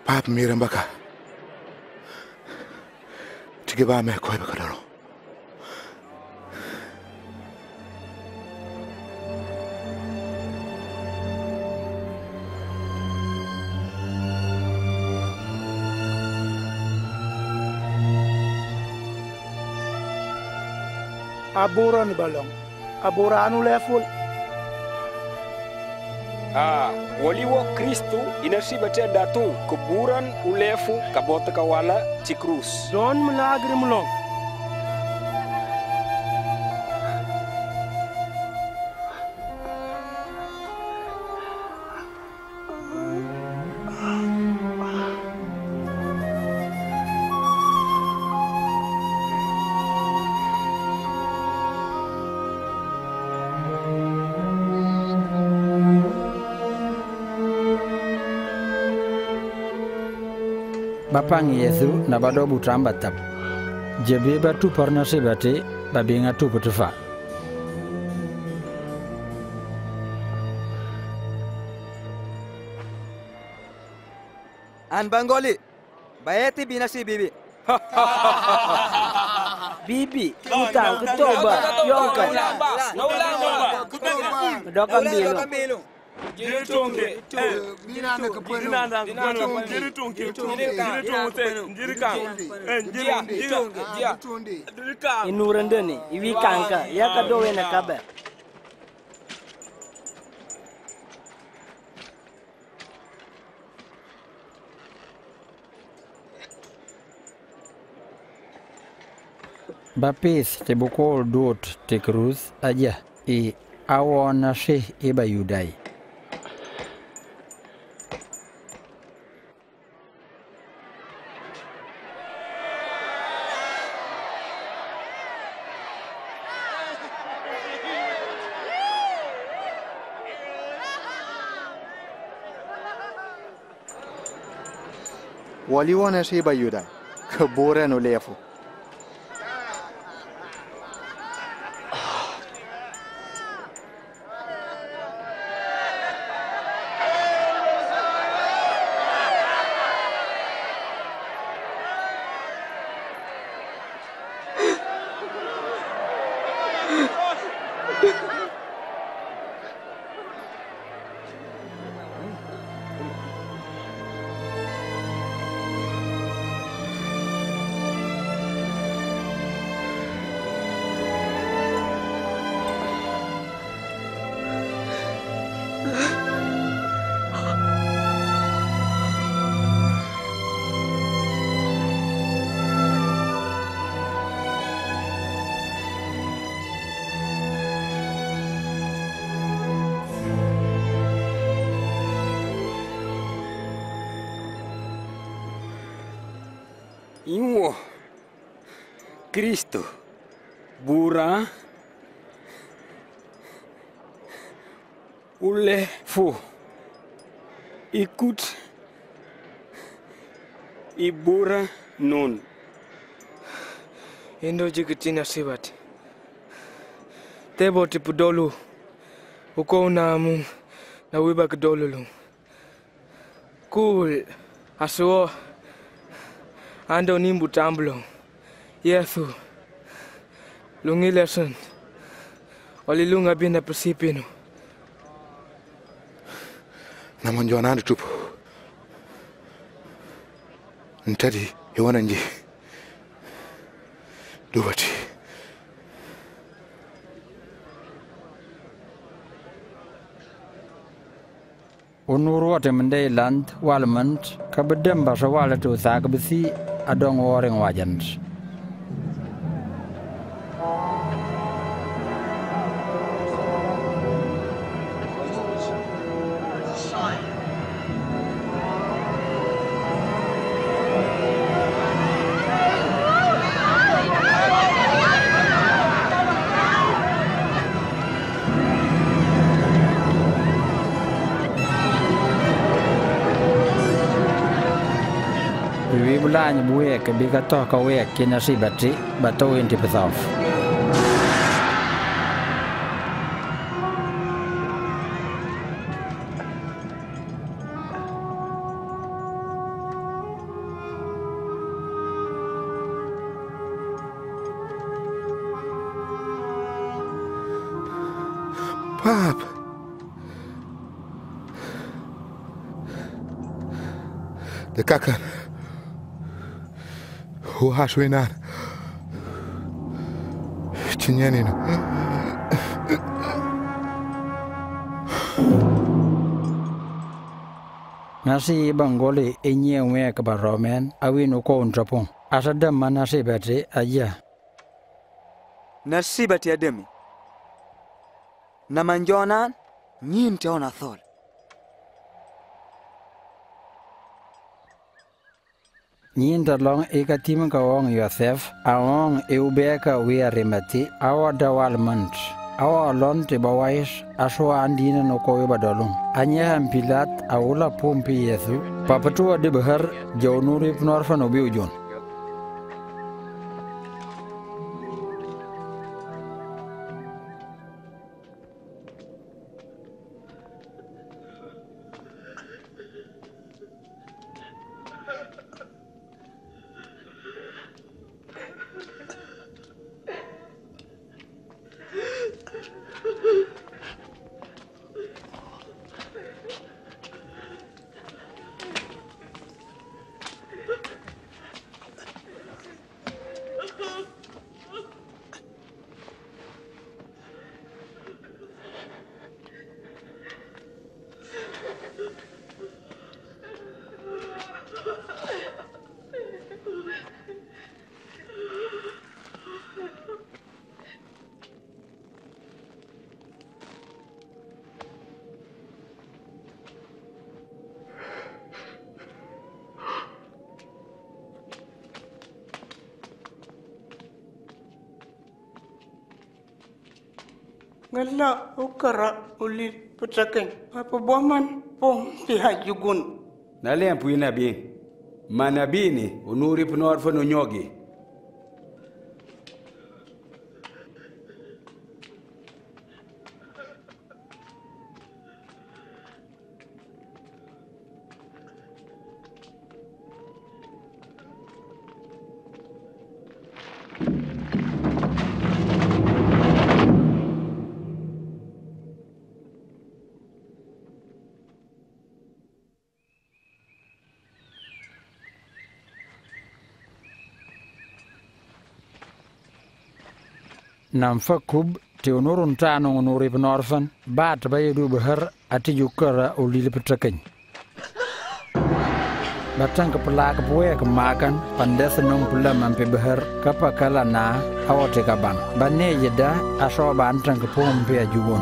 Pap mirembaka. Chigeba me koi bakadaro. Abura ni balong. Abura anu leful. Ah, waliwo Kristu inashibatia datu kuburan ulefu kabota kawala cikrus. Don menagri mulong. Bapang Yesu na badobu trambatap. Jebe batu parnase bate babinga tu putufa. An Bangoli, bayeti binasi bibi. Bibi, utang ketoba, yoka. Dokam bilu. Gire tonge, gina na kapo, gina na kapo, gire tonge, gire tonge, gire kang, gire gire tonge, gire tonge, gire kang. Inurende ni, iwi kangka, ya kadowe na kabe. Bapes te bokol dot te cruz aja e awona she eba yudai. Waliona sheba yuda kabora no lefu Inwo Kristo bura ulefu ikut ibura nun indo jikutina sibat tebo tipudolu uko namu na wiba kudolulu. Cool asuo ando nimbu tambulo. Yesu lungi lesson. Olilunga bina persipino. Namonjo anadu tupu. Ntadi iwana nji. Duwati. Unuru wate mende land walmant kabedemba sawala tu sakabisi adong orang wajant. Bulan buaya kebiga toh kawaya kena si bateri batu inti pesawat. Pap. Dekakan. Who has been on? Chinyanin. Nasi Bangoli inye umeka baromen awinu ko untrapong. Asadam manasi bati aja. Nasi bati ademi. Namanjona nyinte ona thol. Nyindarlong eka timun kawang Yosef, awang eubeka wia remati, awa dawal mant, awa lon tebawais, aswa andina nokowe badalung. Anyahan pilat awula pumpi Yesu, papatua debehar jaunuri penorfan obi ujun. Ngala ukara ulil petaken apa boman pom pihajugun nale ampuina bi manabini unuri pnorfo nyogi Namfakub teunurun tanung nuri penorfan bat bayu duber ati jukara ulil petaken batang kepala kepoe kemakan panda senung pula mampi behar kapakala na awate kabang bane jeda aso bantang kepom pia jubon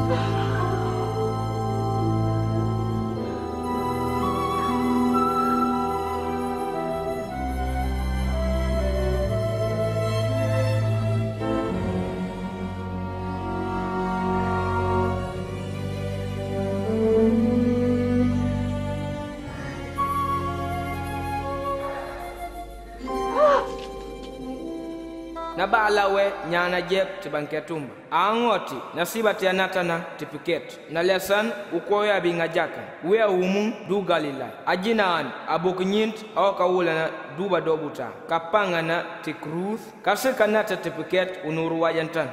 na balawe nyana jep tibanketumba angoti nasiba tianata na tipiketu na lesan ukoya bingajaka wea umu du galila ajinaan abukinyint awakawula na duba dobuta kapanga na tikruth kasika nata tipiketu unuru wajantan.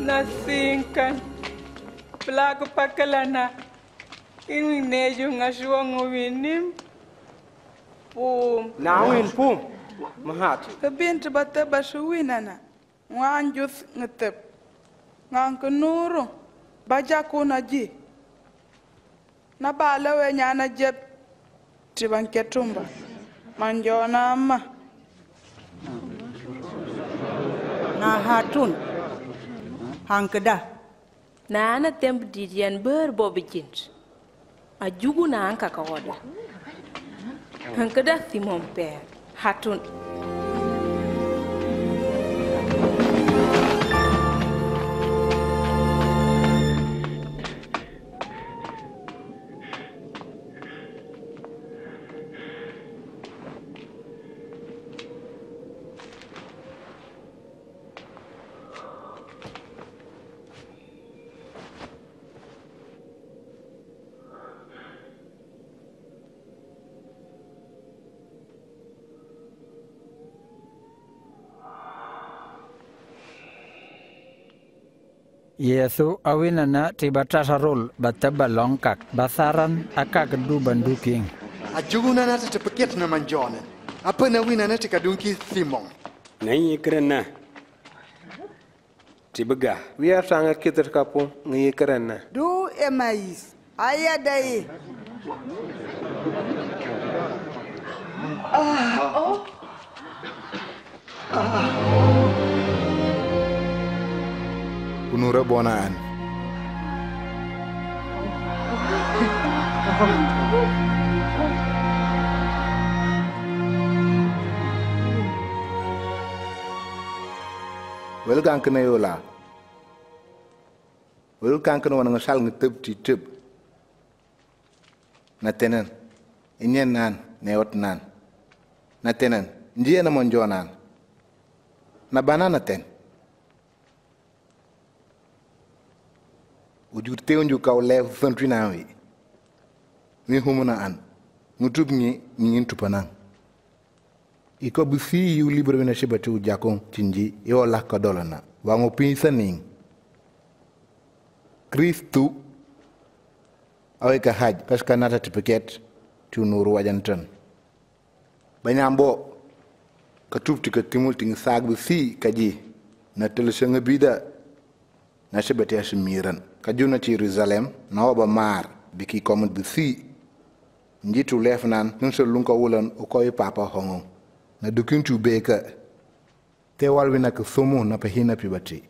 Nasinkan plago pakalana in neju ngashwangu winim pum nawin pum mahatu kabint bataba shuwinana nganjus ngatep ngankunuru bajakuna ji na balawe nyana jeb tibanketumba manjona ma na hatun Hankada. Nana temp didian ber Bobby Jins. A juguna anka kawoda. Hankada Simon Pear. Hatun. Yesu awinana tibatasa rol bataba longkak basaran akak du banduking. Ajuguna na tepaket na manjona. Apa na winana tikadunki simong. Nai ikrana. Tibaga. Wiya sangar kitar kapo ngi ikrana. Du emais. Aya dai. Ah oh. Ah. Unura bonaan. Welgang kena yola. Welgang kena wanang sal ngitub ditub. Natenan, inyen nan, neot nan. Natenan, injian monjonan. Nabana naten. Ujurte unjuka ole vantri nawe. Ni humana an. Ngutubnye ngin tupana. Iko bufi yu libre wena shebatu jakon tinji yo la ka dolana. Wango pinsaning. Kristu aweka haj kaska nata tipiket tu nuru wajantan. Banyambo katupti katimul ting sagbu si kaji na telesanga bida na shebati ashmiran. Kajuna ci Jerusalem na oba mar biki komut bisi njitu lefnan nunsul lunko wulan ukoy papa hongo na dukuntu beka te walwina ka somo na pahina pibati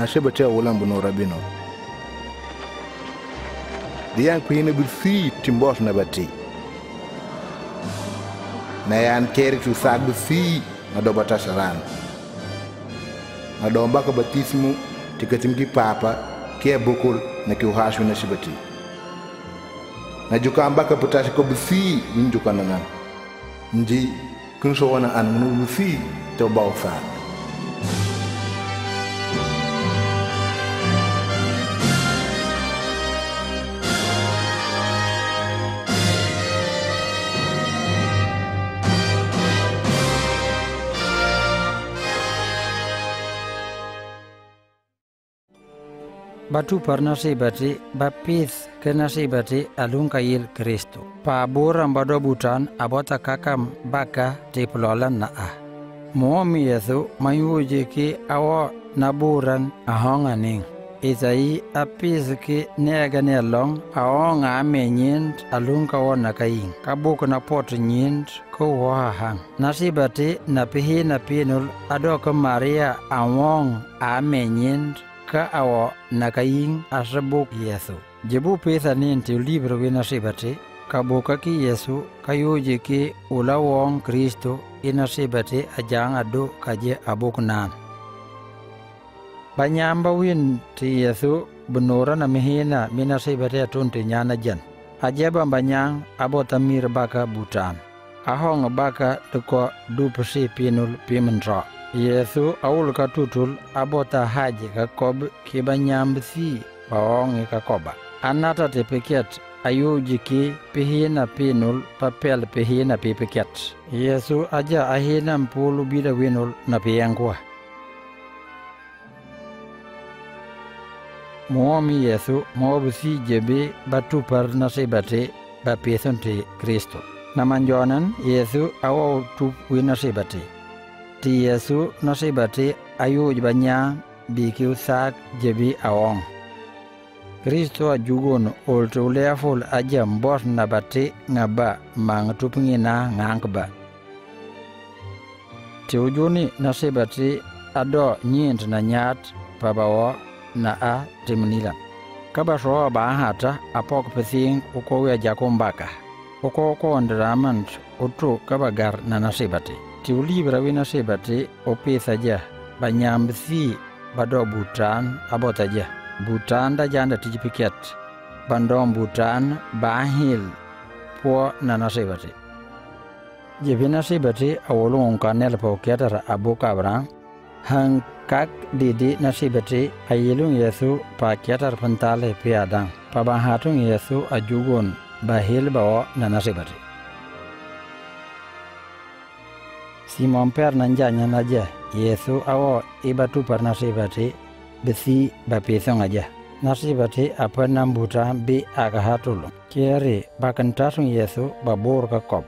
Ashebete olambu no rabino diyan kwine bu fi timbos na batti na yan keri tu sabu fi na do batasaran na do bako batismu tikatim ki papa ke bokol na ki hashu na shibati na juka mbaka putashi ko bu fi njuka nana ndi kunso wana an nu fi to bawfa Batu parnasi bati bapis kenasi bati alungkail Kristu. Paburam badobutan abota kakam baka tiplolan naah. Momi yesu mayuje ki awa naburan ahonga ning. Izai apis ki nega nelong aonga ame nyint alunga wana kaing. Kabuku na potu nyint kuwahang. Nasibati napihi napinul adoka maria awong ame nyint ka awa nakaing asabuk yesu. Jebu pesa ninti ulibro winasibati. Kabuka ki yesu kayuje ki ulawong kristo inasibati ajang adu kaje abukunan. Banyamba win ti yesu benora na mihina minasibati atunti nyana jan. Ajeba banyang abotamir baka butan. Ahong baka tuko dupsi pinul pimentra. Yesu awul katutul abota haji kakob kibanyambsi baongi kakoba. Anata tepiket ayujiki pihina pinul papel pihina pipiket. Yesu aja ahina mpulu bila winul na piyangwa. Muomi yesu moobusi jebe batupar nasibate bapesunte kristo. Namanjonan yesu awo tup winasibate. Ti yesu nasibate ayuj banyang bikiusak jebe awong. Kristo ajugon oltoleful aja mbos nabate ngaba mangtupngina ngangba. Tiujuni nasibate ado nyint na nyat pabawo na a timunila. Kabasho bahata apok pesing ukowe jakombaka. Uko ko ndramant utru kabagar na nasibate. Tiulibra winasibate opesaja banyambsi badobutan abotaja. Butan da janda tijipiket. Bandom butan bahil po nanasibati. Jibinasibati awolong kanel pokiatara abu kabrang. Hang kak didi nasibati ayilung yesu pakiatar pentale piadang. Pabahatung yesu ajugun bahil bawa nanasibati. Simon per nanjanya naja. Yesu awo ibatu par nasibati. Besi bapisong aja. Nasibati apa nambuta bi agahatul. Kiri bakentasung yesu babur kakop.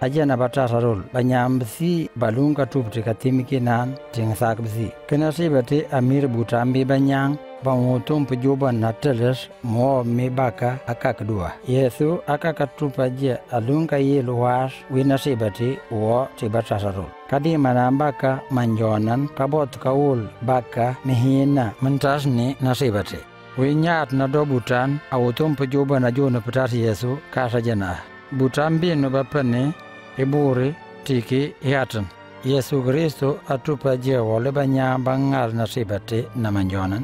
Aja nabatasarul. Banyam besi balung katup dikatimikinan tingsak besi. Kenasibati amir butambi banyang bangutung pejuban nateles mo mebaka akak kedua. Yesu akak katup aja alung kayi luas winasibati uo tibatasarul. Kadi manambaka manjonan kabot kaul baka mihina mentasni nasibati. Winyat nadobutan awutum pejuba najuna petasi yesu kasajana. Butambi nubapani iburi tiki hiatan. Yesu Kristo atupaje wale banyabangal nasibati na manjonan.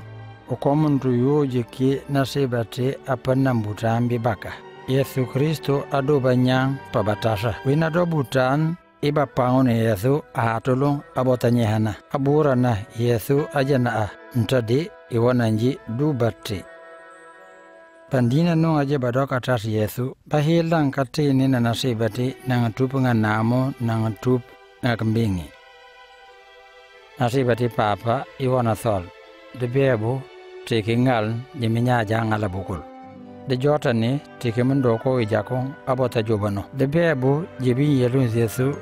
Ukomuntu yujiki nasibati apanam butambi baka. Yesu Kristo adubanyang pabatasa. Winadobutan iba paone yesu ahatulung abotanyehana. Aburana yesu ajanaa ntadi iwananji dubati. Pandina nung aja badoka tas yesu. Bahilang katini na nasibati nangetup nganamo nangetup ngakembingi. Nasibati papa iwana sol. Debebu tikingal jiminyaja ngalabukul. De jotani tiki mendoko ijakong abota jobano. De bebu jibi yelun yesu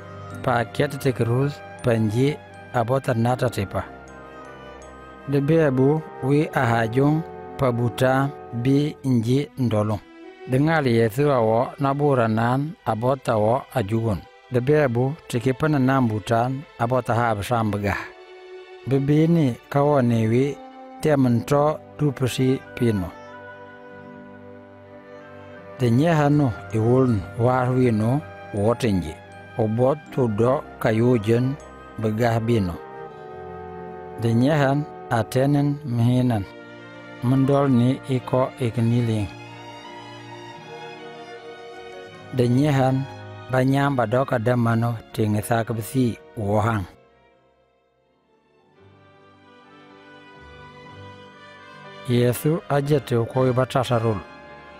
pa kiat tikruz panji abota nata tipa. De bebu wi ahajung pabuta bi nji ndolong. Dengali yesu awo naburanan abota wo ajugun. De bebu tiki penanambutan abota habsambegah. Bebini kawanewi temento dupusi pino. Tenyehano iwuln warwino wotenji. Obot tudo kayujen begah bino. Tenyehan atenen mihinan. Mendolni iko ikniling. Tenyehan banyam badoka damano tingesak besi wohang. Yesu ajate ukoi batasarul.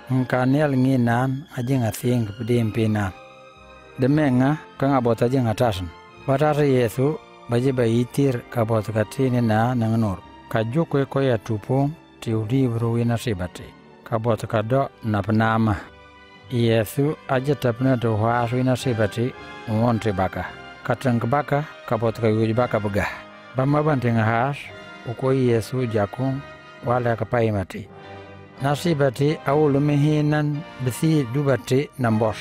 Mkanel nginan aja ngasing kepedimpinan. Demenga kang abot aja ngatasan. Batasa yesu baje bayitir kabot katini na nanganur. Kajukwe koya tupung tiuli buru winasibati. Kabot kado na penama. Yesu ajatapna doha aswina sebati montre baka katang baka kapotka yuj baka buga bamma bantenga has uko Yesu jakon wala kapaimati nasibati awulumihinan bisi dubati nambos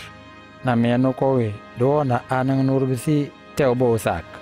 na meno kowe dona anang nurbisi teubosak